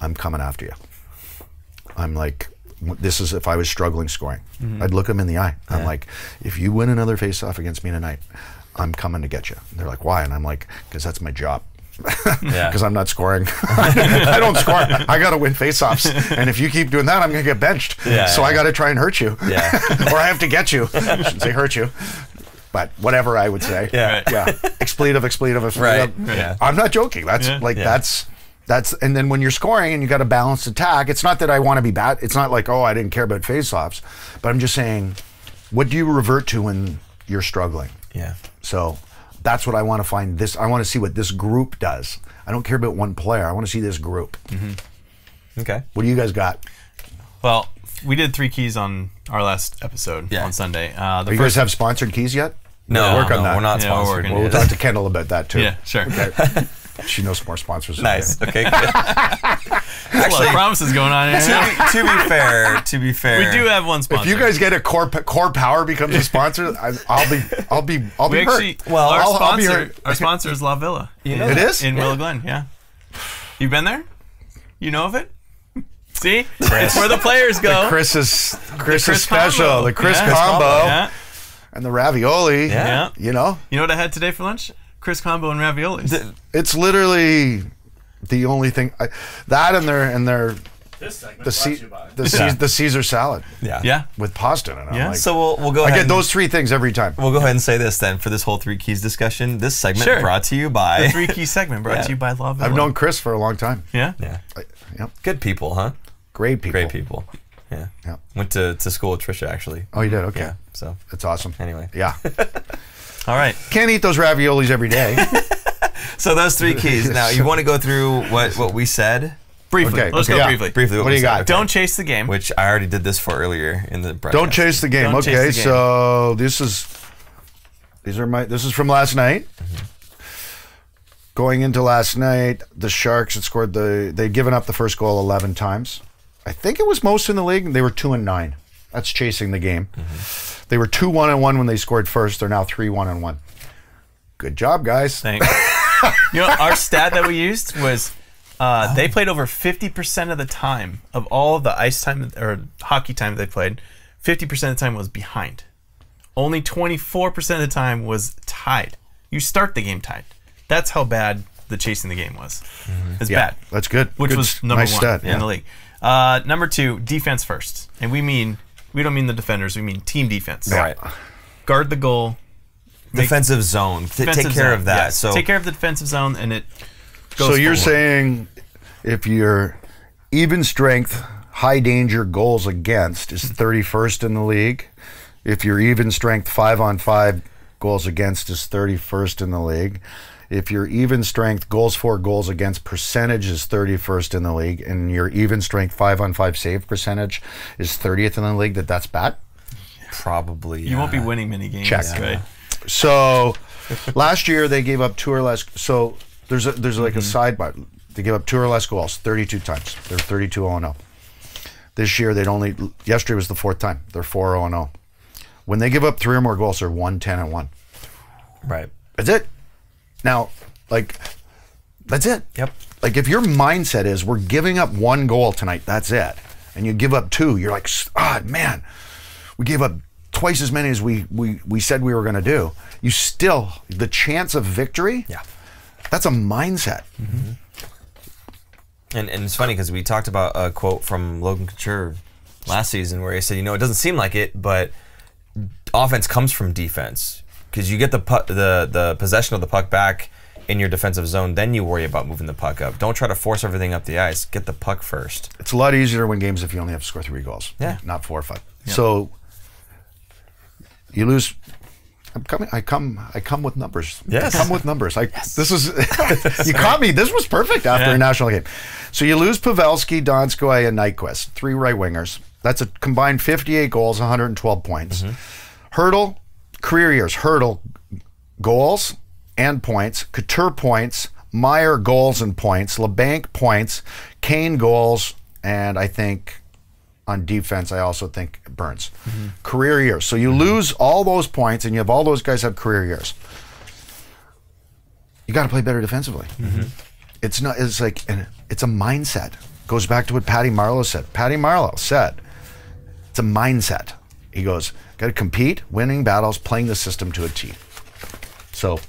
I'm coming after you. I'm like, this is if I was struggling scoring. Mm-hmm. I'd look them in the eye. Yeah. I'm like, if you win another face-off against me tonight, I'm coming to get you. And they're like, why? And I'm like, because that's my job. Because I'm not scoring. I don't score. I got to win face-offs. And if you keep doing that, I'm going to get benched. Yeah, so I got to try and hurt you. Yeah. Or I have to get you. I shouldn't say hurt you. But whatever I would say. Yeah. Right. Yeah. Expletive, expletive, expletive. Right. Yeah. I'm not joking. That's like, that's, and then when you're scoring and you got a balanced attack, it's not that I want to be bad. It's not like, oh, I didn't care about face-offs. But I'm just saying, what do you revert to when you're struggling? Yeah. So that's what I want to find. This, I want to see what this group does. I don't care about one player. I want to see this group. Mm-hmm. Okay. What do you guys got? Well, we did 3 keys on our last episode on Sunday. Do you guys have sponsored keys yet? No, we're not sponsored. We'll talk to Kendall about that too. Yeah, sure. Okay. She knows more sponsors. Nice. Okay. Good. Actually, promises going on. To be fair, we do have one sponsor. If you guys get a Core Power becomes a sponsor, I'll be hurt. Well, our sponsor is La Villa. You know it is in Willow Glen. Yeah. You've been there? You know of it? See, it's where the players go. Chris is special. Combo. The Chris combo. Yeah. And the ravioli. Yeah. You know. You know what I had today for lunch? Chris combo and raviolis. It's literally the only thing. That and their this segment the Caesar salad. Yeah. Yeah. With pasta in it. Yeah. Like, so we'll go ahead. I get those three things every time. We'll go ahead and say this then for this whole Three Keys discussion. This segment brought to you by... The Three Keys segment brought to you by Love. I've known Chris for a long time. Yeah? Yeah. Yeah. Good people, huh? Great people. Great people. Yeah. Yeah. Went to school with Trisha, actually. Oh, you did? Okay. Yeah, so that's awesome. Anyway. Yeah. All right. Can't eat those raviolis every day. So those Three Keys. Now, you want to go through what we said? Briefly. Okay. Let's go briefly. Briefly. What do you got? Okay. Don't chase the game. Which I already did this for earlier in the broadcast. Don't chase the game. Don't okay. The game. So this is from last night. Mm-hmm. Going into last night, the Sharks had scored they'd given up the first goal 11 times. I think it was most in the league. They were 2-9. That's chasing the game. Mm-hmm. They were 2-1-1 when they scored first. They're now 3-1-1. Good job, guys. Thanks. You know, our stat that we used was they played over 50% of the time of all of the ice time or hockey time they played. 50% of the time was behind. Only 24% of the time was tied. You start the game tied. That's how bad the chasing the game was. Mm-hmm. It's bad. That's good. Which was number one stat, in the league. Number two, defense first. And we don't mean the defenders, we mean team defense. Yeah. Right. Guard the goal. Defensive zone. Defensive take care zone, of that. Yeah. So take care of the defensive zone and it goes forward. So you're saying if you're even strength, high danger goals against is 31st in the league. If you're even strength 5-on-5 goals against is 31st in the league. If your even strength goals for, goals against percentage is 31st in the league, and your even strength 5-on-5 save percentage is 30th in the league, that's bad? Probably. You won't be winning many games. Check. Yeah. Right? So last year they gave up 2 or less. So there's like a side button. They gave up 2 or less goals 32 times. They're 32-0-0. This year yesterday was the 4th time. They're 4-0-0. When they give up 3 or more goals, they're 1-10-1. Right. That's it. Now, like, that's it. Yep. Like, if your mindset is we're giving up 1 goal tonight, that's it, and you give up 2, you're like, ah, oh, man, we gave up twice as many as we said we were going to do. You still, the chance of victory, yeah, that's a mindset. Mm-hmm. And it's funny because we talked about a quote from Logan Couture last season where he said, you know, it doesn't seem like it, but offense comes from defense. Because you get the possession of the puck back in your defensive zone, then you worry about moving the puck up. Don't try to force everything up the ice. Get the puck first. It's a lot easier to win games if you only have to score 3 goals. Yeah. Not 4 or 5. Yeah. So you lose. I come with numbers. Yes. I come with numbers. This is you caught me. This was perfect after a national game. So you lose Pavelski, Donskoy, and Nyquist, 3 right wingers. That's a combined 58 goals, 112 points. Mm-hmm. Hurdle. Career years, Hurdle, goals and points, Couture points, Meyer goals and points, LeBanc points, Kane goals, and I think on defense, I also think Burns. Mm-hmm. Career years. So you lose all those points and you have all those guys have career years. You got to play better defensively. Mm-hmm. It's not. It's like, it's a mindset. Goes back to what Patty Marleau said. Patty Marleau said, it's a mindset. He goes, got to compete, winning battles, playing the system to a T. So,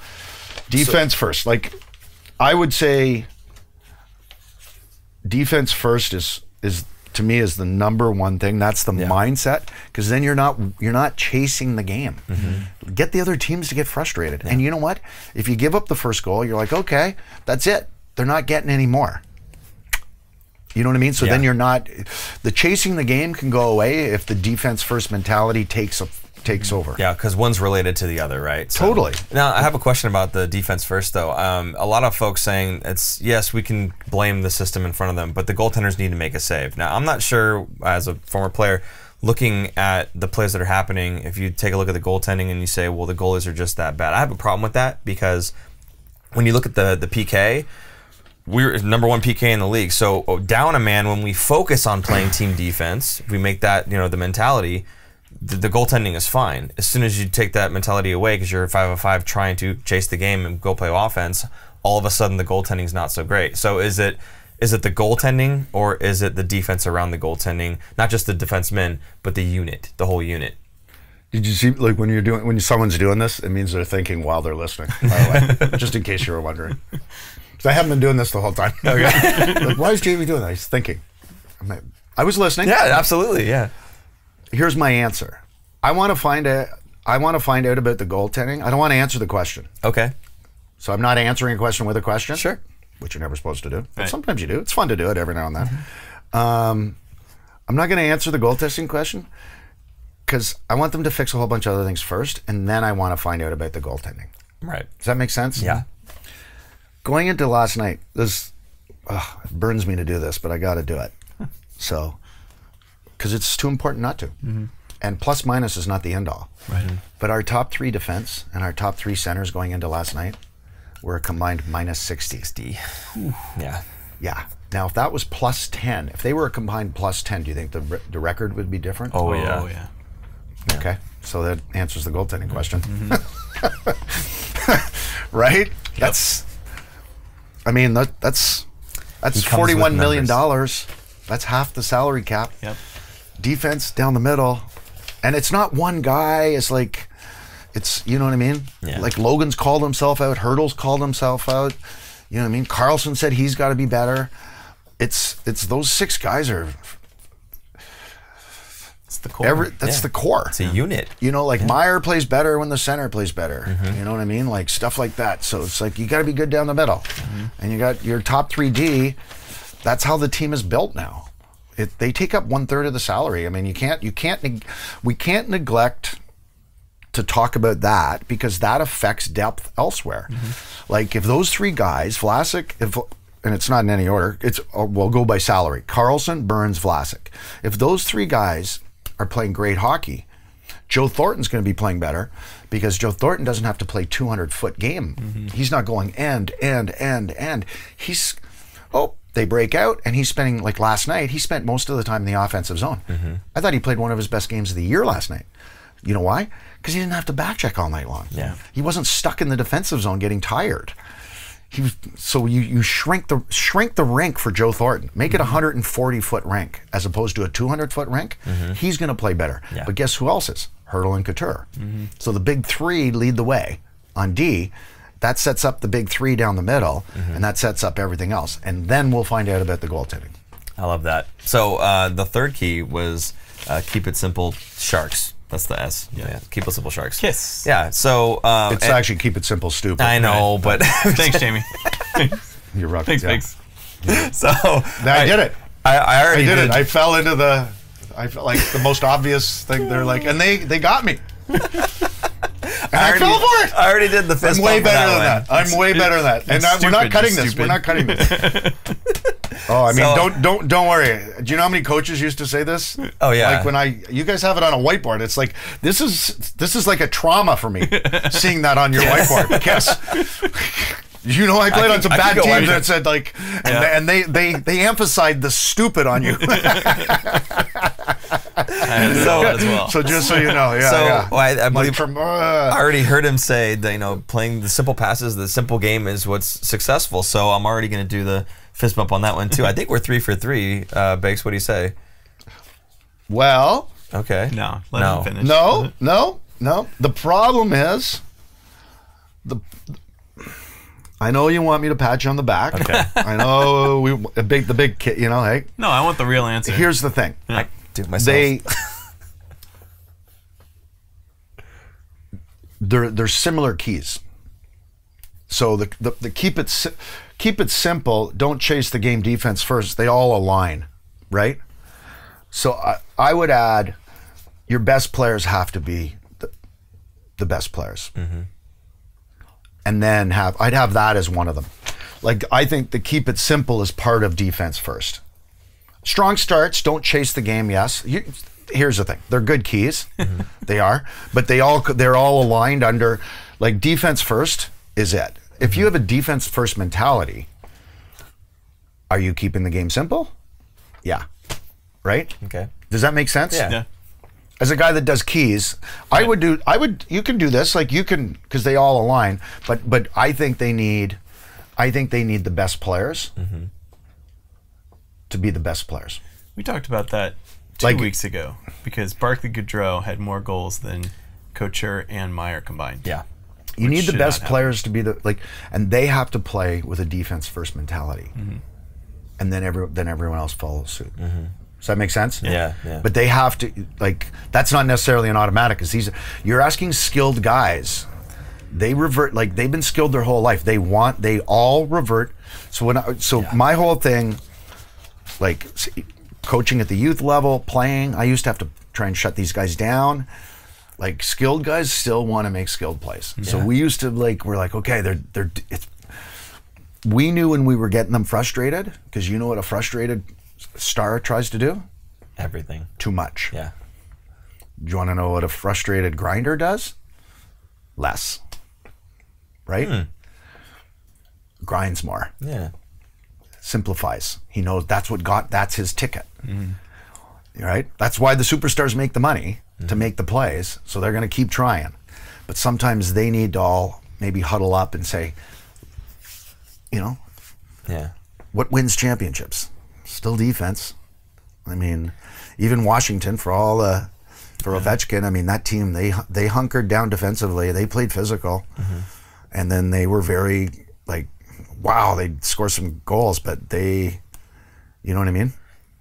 defense first. Like, I would say defense first is to me is the #1 thing. That's the mindset, because then you're not chasing the game. Mm-hmm. Get the other teams to get frustrated. Yeah. And you know what? If you give up the first goal, you're like, okay, that's it. They're not getting any more. You know what I mean? So then you're not, the chasing the game can go away if the defense first mentality takes over. Yeah, because one's related to the other, right? So, totally. Now, I have a question about the defense first, though. A lot of folks saying, yes, we can blame the system in front of them, but the goaltenders need to make a save. Now, I'm not sure, as a former player, looking at the plays that are happening, if you take a look at the goaltending and you say, well, the goalies are just that bad. I have a problem with that because when you look at the PK, we were #1 PK in the league. So down a man, when we focus on playing team defense, if we make that, you know, the mentality, the goaltending is fine. As soon as you take that mentality away because you're 5-on-5 trying to chase the game and go play offense, all of a sudden the goaltending's not so great. So is it the goaltending or is it the defense around the goaltending? Not just the defensemen, but the unit, the whole unit. Did you see, like, when someone's doing this, it means they're thinking while they're listening, by the way, just in case you were wondering. Because I haven't been doing this the whole time. Okay. Like, why is Jamie doing that? He's thinking. I'm like, I was listening. Yeah, absolutely. Yeah. Here's my answer. I want to find out about the goaltending. I don't want to answer the question. Okay. So I'm not answering a question with a question. Sure. Which you're never supposed to do. But sometimes you do. It's fun to do it every now and then. I'm not going to answer the goaltending question, because I want them to fix a whole bunch of other things first, and then I want to find out about the goaltending. Right. Does that make sense? Yeah. Going into last night, it burns me to do this, but I got to do it. So, because it's too important not to. Mm-hmm. And plus minus is not the end all. Right. But our top three defense and our top three centers going into last night were a combined minus 60. Ooh. Yeah. Yeah. Now, if that was plus 10, if they were a combined plus 10, do you think the record would be different? Oh, yeah. Oh, yeah. Okay, so that answers the goaltending question. Mm-hmm. Right? Yep. That's $41 million. That's half the salary cap. Yep. Defense down the middle. And it's not one guy. It's like, you know what I mean? Yeah. Like Logan's called himself out. Hurdle's called himself out. You know what I mean? Karlsson said he's got to be better. It's those six guys are... the core. That's the core. It's a unit. You know, like Meyer plays better when the center plays better. Mm-hmm. You know what I mean? Like stuff like that. So it's like you got to be good down the middle. Mm-hmm. And you got your top 3D. That's how the team is built now. They take up 1/3 of the salary. I mean, we can't neglect to talk about that, because that affects depth elsewhere. Mm-hmm. Like if those three guys, Vlasic, and it's not in any order, we'll go by salary. Karlsson, Burns, Vlasic. If those three guys are playing great hockey, Joe Thornton's going to be playing better, because Joe Thornton doesn't have to play 200-foot game. Mm-hmm. He's not going and. He's, they break out, and he's spending, like last night, he spent most of the time in the offensive zone. Mm-hmm. I thought he played one of his best games of the year last night. You know why? Because he didn't have to backcheck all night long. Yeah. He wasn't stuck in the defensive zone getting tired. So you shrink the rink for Joe Thornton. Make it a 140-foot rink as opposed to a 200-foot rink. Mm-hmm. He's going to play better. Yeah. But guess who else is? Hurdle and Couture. Mm-hmm. So the big three lead the way on D. That sets up the big three down the middle, and that sets up everything else. And then we'll find out about the goaltending. I love that. So the third key was keep it simple, Sharks. That's the S. Yeah. Yeah. Keep it simple, Sharks. Kiss. Yeah. So it's actually keep it simple, stupid. I know, right? But thanks, Jamie. You're rough. Thanks. So I did it. I already did it. I fell into the most obvious thing. They're like, and they got me. I fell for it. I already did the fist bump. I'm way better than that. And we're not cutting this. Oh, I mean, so, don't worry. Do you know how many coaches used to say this? Oh yeah. Like when you guys have it on a whiteboard. It's like this is like a trauma for me seeing that on your whiteboard. Kiss. You know, I played on some bad teams that said like, and they emphasized the stupid on you. So just so you know, So I believe I already heard him say that, you know, playing the simple passes, the simple game is what's successful. So I'm already going to do the fist bump on that one too. I think we're 3 for 3. Bakes, what do you say? Well, okay, no, let him finish. No. The problem is I know you want me to pat you on the back. Okay. I know the big kid, you know, hey. No, I want the real answer. Here's the thing. Yeah. I do it myself. They're similar keys. So the keep it simple, don't chase the game defense first. They all align, right? So I would add your best players have to be the best players. Mm-hmm. And then I'd have that as one of them. Like, I think the keep it simple is part of defense first. Strong starts, don't chase the game, yes. Here's the thing, they're good keys, they are, but they're all aligned under, like, defense first is it. If you have a defense first mentality, are you keeping the game simple? Yeah, right? Okay. Does that make sense? Yeah. As a guy that does keys, you can do this, because they all align, but I think they need the best players to be the best players. We talked about that two weeks ago, because Barclay Goodrow had more goals than Couture and Meyer combined. Yeah. You need the best players to be the, like, and they have to play with a defense first mentality. Mm-hmm. And then everyone else follows suit. Mm-hmm. Does that make sense? Yeah, yeah. But they have to, like, that's not necessarily an automatic, because these, you're asking skilled guys, they revert, like, they've been skilled their whole life. They want, they all revert. So when I, so my whole thing, like, coaching at the youth level, playing, I used to have to try and shut these guys down. Like, skilled guys still want to make skilled plays. Yeah. So we used to, like, we're like, okay, they're, it's, we knew when we were getting them frustrated, because you know what a frustrated star tries to do? Everything. Too much. Yeah. Do you want to know what a frustrated grinder does? Less. Right? Mm. Grinds more. Yeah. Simplifies. He knows that's what got, that's his ticket. Mm. Right? That's why the superstars make the money, mm, to make the plays. So they're going to keep trying. But sometimes they need to all maybe huddle up and say, you know, yeah, what wins championships? Still defense. I mean, even Washington, for all the, for Ovechkin, I mean, that team, they hunkered down defensively. They played physical. Mm-hmm. And then they were very, like, wow, they'd score some goals, but they, you know what I mean?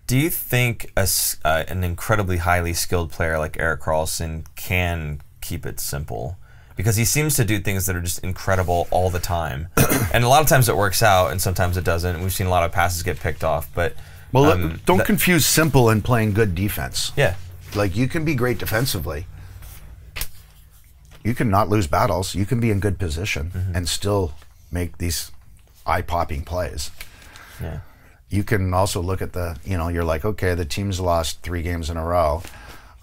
Do you think a, an incredibly highly skilled player like Erik Karlsson can keep it simple? Because he seems to do things that are just incredible all the time. And a lot of times it works out, and sometimes it doesn't. We've seen a lot of passes get picked off, but... Well, don't confuse simple and playing good defense. Yeah. Like, you can be great defensively. You can not lose battles. You can be in good position, mm-hmm, and still make these eye-popping plays. Yeah. You can also look at the, you know, you're like, okay, the team's lost 3 games in a row.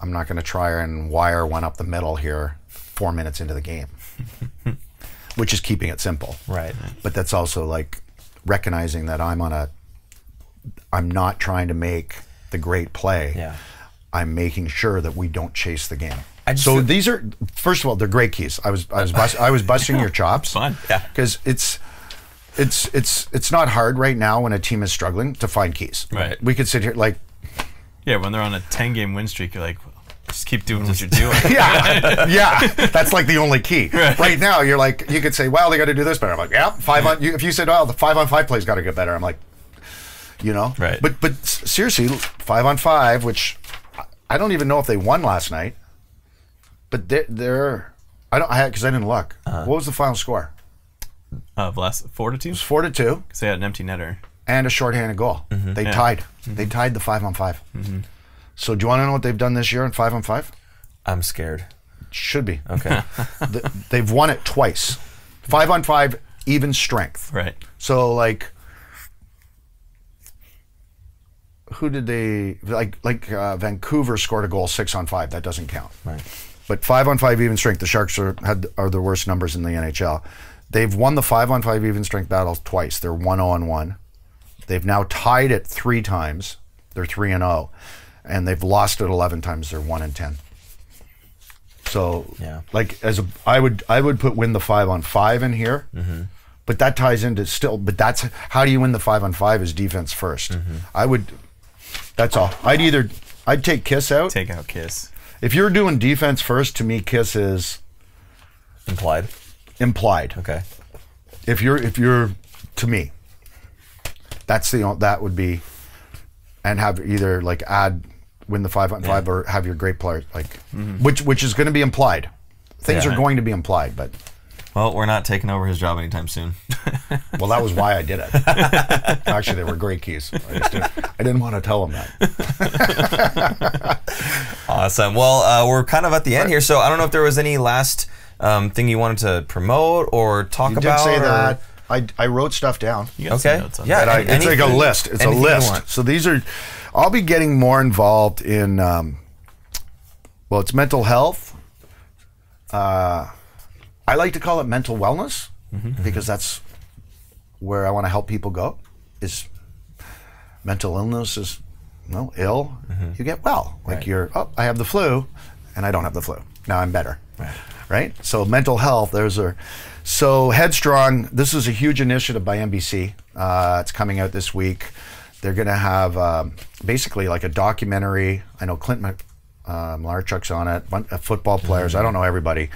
I'm not going to try and wire one up the middle here 4 minutes into the game, which is keeping it simple. Right. But that's also like recognizing that I'm on a, I'm not trying to make the great play. Yeah. I'm making sure that we don't chase the game. So these are, first of all, they're great keys. I was busting your chops. Fun. Yeah. Because it's not hard right now when a team is struggling to find keys. Right. We could sit here like. Yeah, when they're on a 10-game win streak, you're like, just keep doing what you're doing. Yeah, yeah. That's like the only key. Right. Right now, you're like, you could say, well, they got to do this better. I'm like, yeah, if you said, oh, the 5-on-5 play's got to get better. I'm like, you know. Right. But seriously, 5-on-5, which I don't even know if they won last night, but they're because I didn't look. What was the final score? 4-2. It was 4-2. Because they had an empty netter and a shorthanded goal. Mm-hmm. They tied. Mm-hmm. They tied the 5-on-5. Mm-hmm. So do you want to know what they've done this year in 5-on-5? I'm scared. Should be. Okay. They've won it twice. 5-on-5, even strength. Right. So like, who did they, like Vancouver scored a goal 6-on-5. That doesn't count. Right. But 5-on-5, even strength. The Sharks are the worst numbers in the NHL. They've won the 5-on-5 even strength battles twice. They're 1-0-1. They've now tied it 3 times. They're 3-0, and they've lost it 11 times. They're 1-10. So, yeah, like as a, I would put win the 5-on-5 in here, mm-hmm, but that ties into still. But that's how do you win the 5-on-5 is defense first. Mm-hmm. I would. That's all. I'd take Kiss out. Take out Kiss. If you're doing defense first, to me, Kiss is implied. Implied. Okay. If you're to me, that's the that would be, and have either like add win the 5-on-5 or have your great players like, mm-hmm, which is going to be implied. Things are going to be implied, but. Well, we're not taking over his job anytime soon. Well, that was why I did it. Actually, they were great keys. I didn't want to tell him that. Awesome. Well, we're kind of at the end here, so I don't know if there was any last thing you wanted to promote or talk about. You did say that. I wrote stuff down. You okay. Notes on yeah. That. It's like a list. It's a list. So these are, I'll be getting more involved in, well, it's mental health. I like to call it mental wellness, mm-hmm, because that's where I want to help people go. Is mental illness is, you know, ill. Mm-hmm. You get well. Like right. You're, oh, I have the flu, and I don't have the flu. Now I'm better. Right. Right? So mental health, there's a, so Headstrong, this is a huge initiative by NBC. It's coming out this week. They're gonna have basically like a documentary. I know Clint Larchuk's on it, football players, I don't know everybody.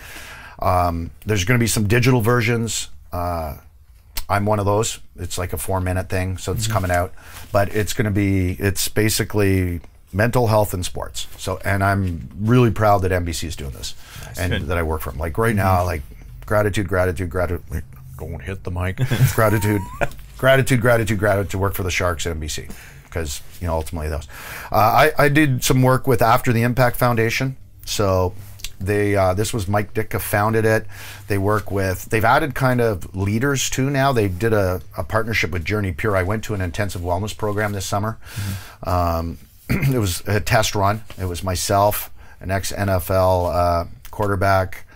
There's going to be some digital versions. I'm one of those. It's like a 4-minute thing, so it's coming out. But it's going to be, it's basically mental health and sports. So, and I'm really proud that NBC is doing this that I work from. Like right now, like gratitude, don't hit the mic. gratitude to work for the Sharks at NBC. Because, you know, ultimately those. I did some work with After the Impact Foundation. So they, this was Mike Ditka founded it. They work with, they've added kind of leaders too now. They did a partnership with Journey Pure. I went to an intensive wellness program this summer. It was a test run. It was myself, an ex-NFL quarterback,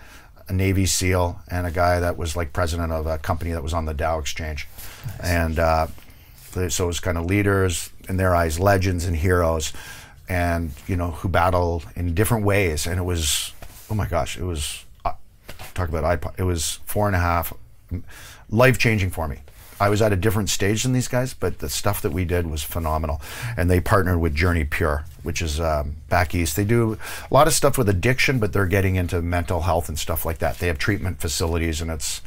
a Navy SEAL, and a guy that was like president of a company that was on the Dow Exchange. Nice. And so it was kind of leaders, in their eyes, legends and heroes, and, you know, who battle in different ways. And it was, oh my gosh, it was, talk about iPod, it was 4.5, life-changing for me. I was at a different stage than these guys, but the stuff that we did was phenomenal. And they partnered with Journey Pure, which is back east. They do a lot of stuff with addiction, but they're getting into mental health and stuff like that. They have treatment facilities, and it's,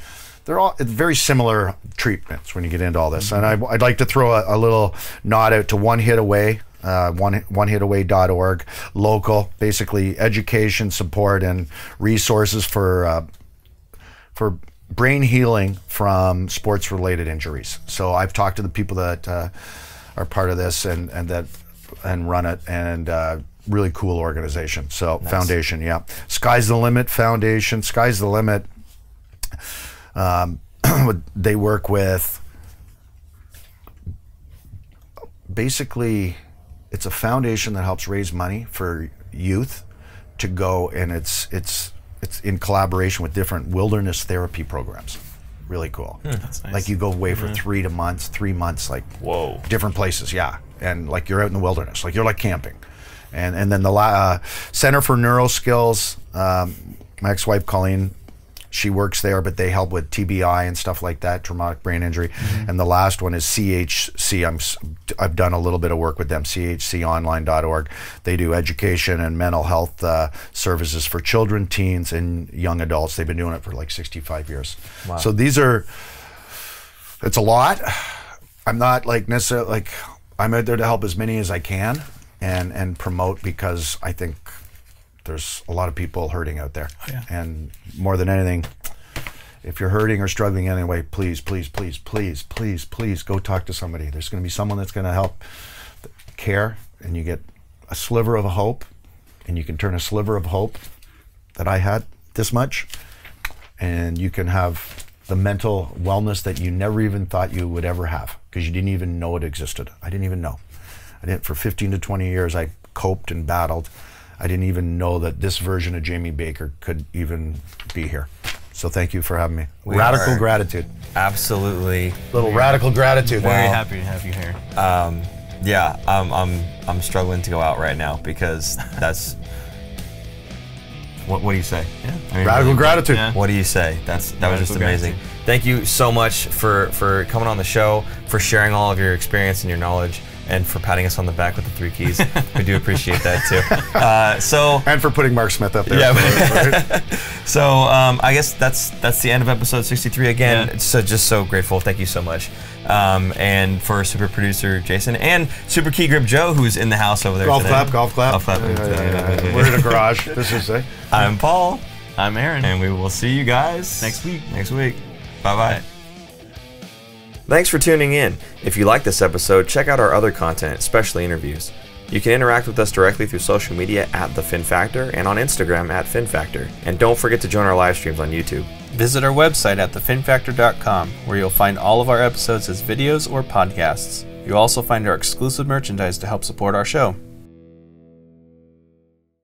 they're all very similar treatments when you get into all this. And I'd like to throw a little nod out to One Hit Away, onehitaway.org, local, basically education, support, and resources for brain healing from sports-related injuries. So I've talked to the people that are part of this and run it, and really cool organization. So nice. Foundation, yeah. Sky's the Limit Foundation, Sky's the Limit. They work with, basically, it's a foundation that helps raise money for youth to go, and it's in collaboration with different wilderness therapy programs. Really cool. That's nice. Like you go away for 3 months, like whoa, different places, yeah, and like you're out in the wilderness, like you're like camping, and then the Center for Neuro Skills. My ex-wife Colleen, she works there, but they help with TBI and stuff like that, traumatic brain injury. And the last one is CHC. I've done a little bit of work with them, chconline.org. They do education and mental health services for children, teens, and young adults. They've been doing it for like 65 years. Wow. So these are, it's a lot. I'm not like necessarily, like, I'm out there to help as many as I can and promote, because I think there's a lot of people hurting out there. Oh, yeah. And more than anything, if you're hurting or struggling in any way, please, please, please, please, please, please go talk to somebody. There's gonna be someone that's gonna help care, and you get a sliver of hope, and you can turn a sliver of hope that I had this much, and you can have the mental wellness that you never even thought you would ever have, because you didn't even know it existed. I didn't even know. I didn't, for 15 to 20 years, I coped and battled. I didn't even know that this version of Jamie Baker could even be here. So thank you for having me. Radical gratitude. Absolutely. Little radical gratitude. Very happy to have you here. Yeah, I'm struggling to go out right now, because that's, what do you say? Yeah. I mean, radical gratitude. Yeah. What do you say? That was just amazing. Gratitude. Thank you so much for coming on the show, for sharing all of your experience and your knowledge, and for patting us on the back with the 3 keys. We do appreciate that too. And for putting Mark Smith up there. Yeah. Right? So I guess that's the end of episode 63 again. Yeah. So just so grateful. Thank you so much. And for super producer Jason and super key grip Joe, who's in the house over there. Golf clap. Yeah. We're in a garage. This is it. I'm Paul. I'm Aaron. And we will see you guys next week. Bye-bye. Thanks for tuning in. If you like this episode, check out our other content, especially interviews. You can interact with us directly through social media at The Fin Factor and on Instagram at Fin Factor. And don't forget to join our live streams on YouTube. Visit our website at thefinfactor.com, where you'll find all of our episodes as videos or podcasts. You'll also find our exclusive merchandise to help support our show.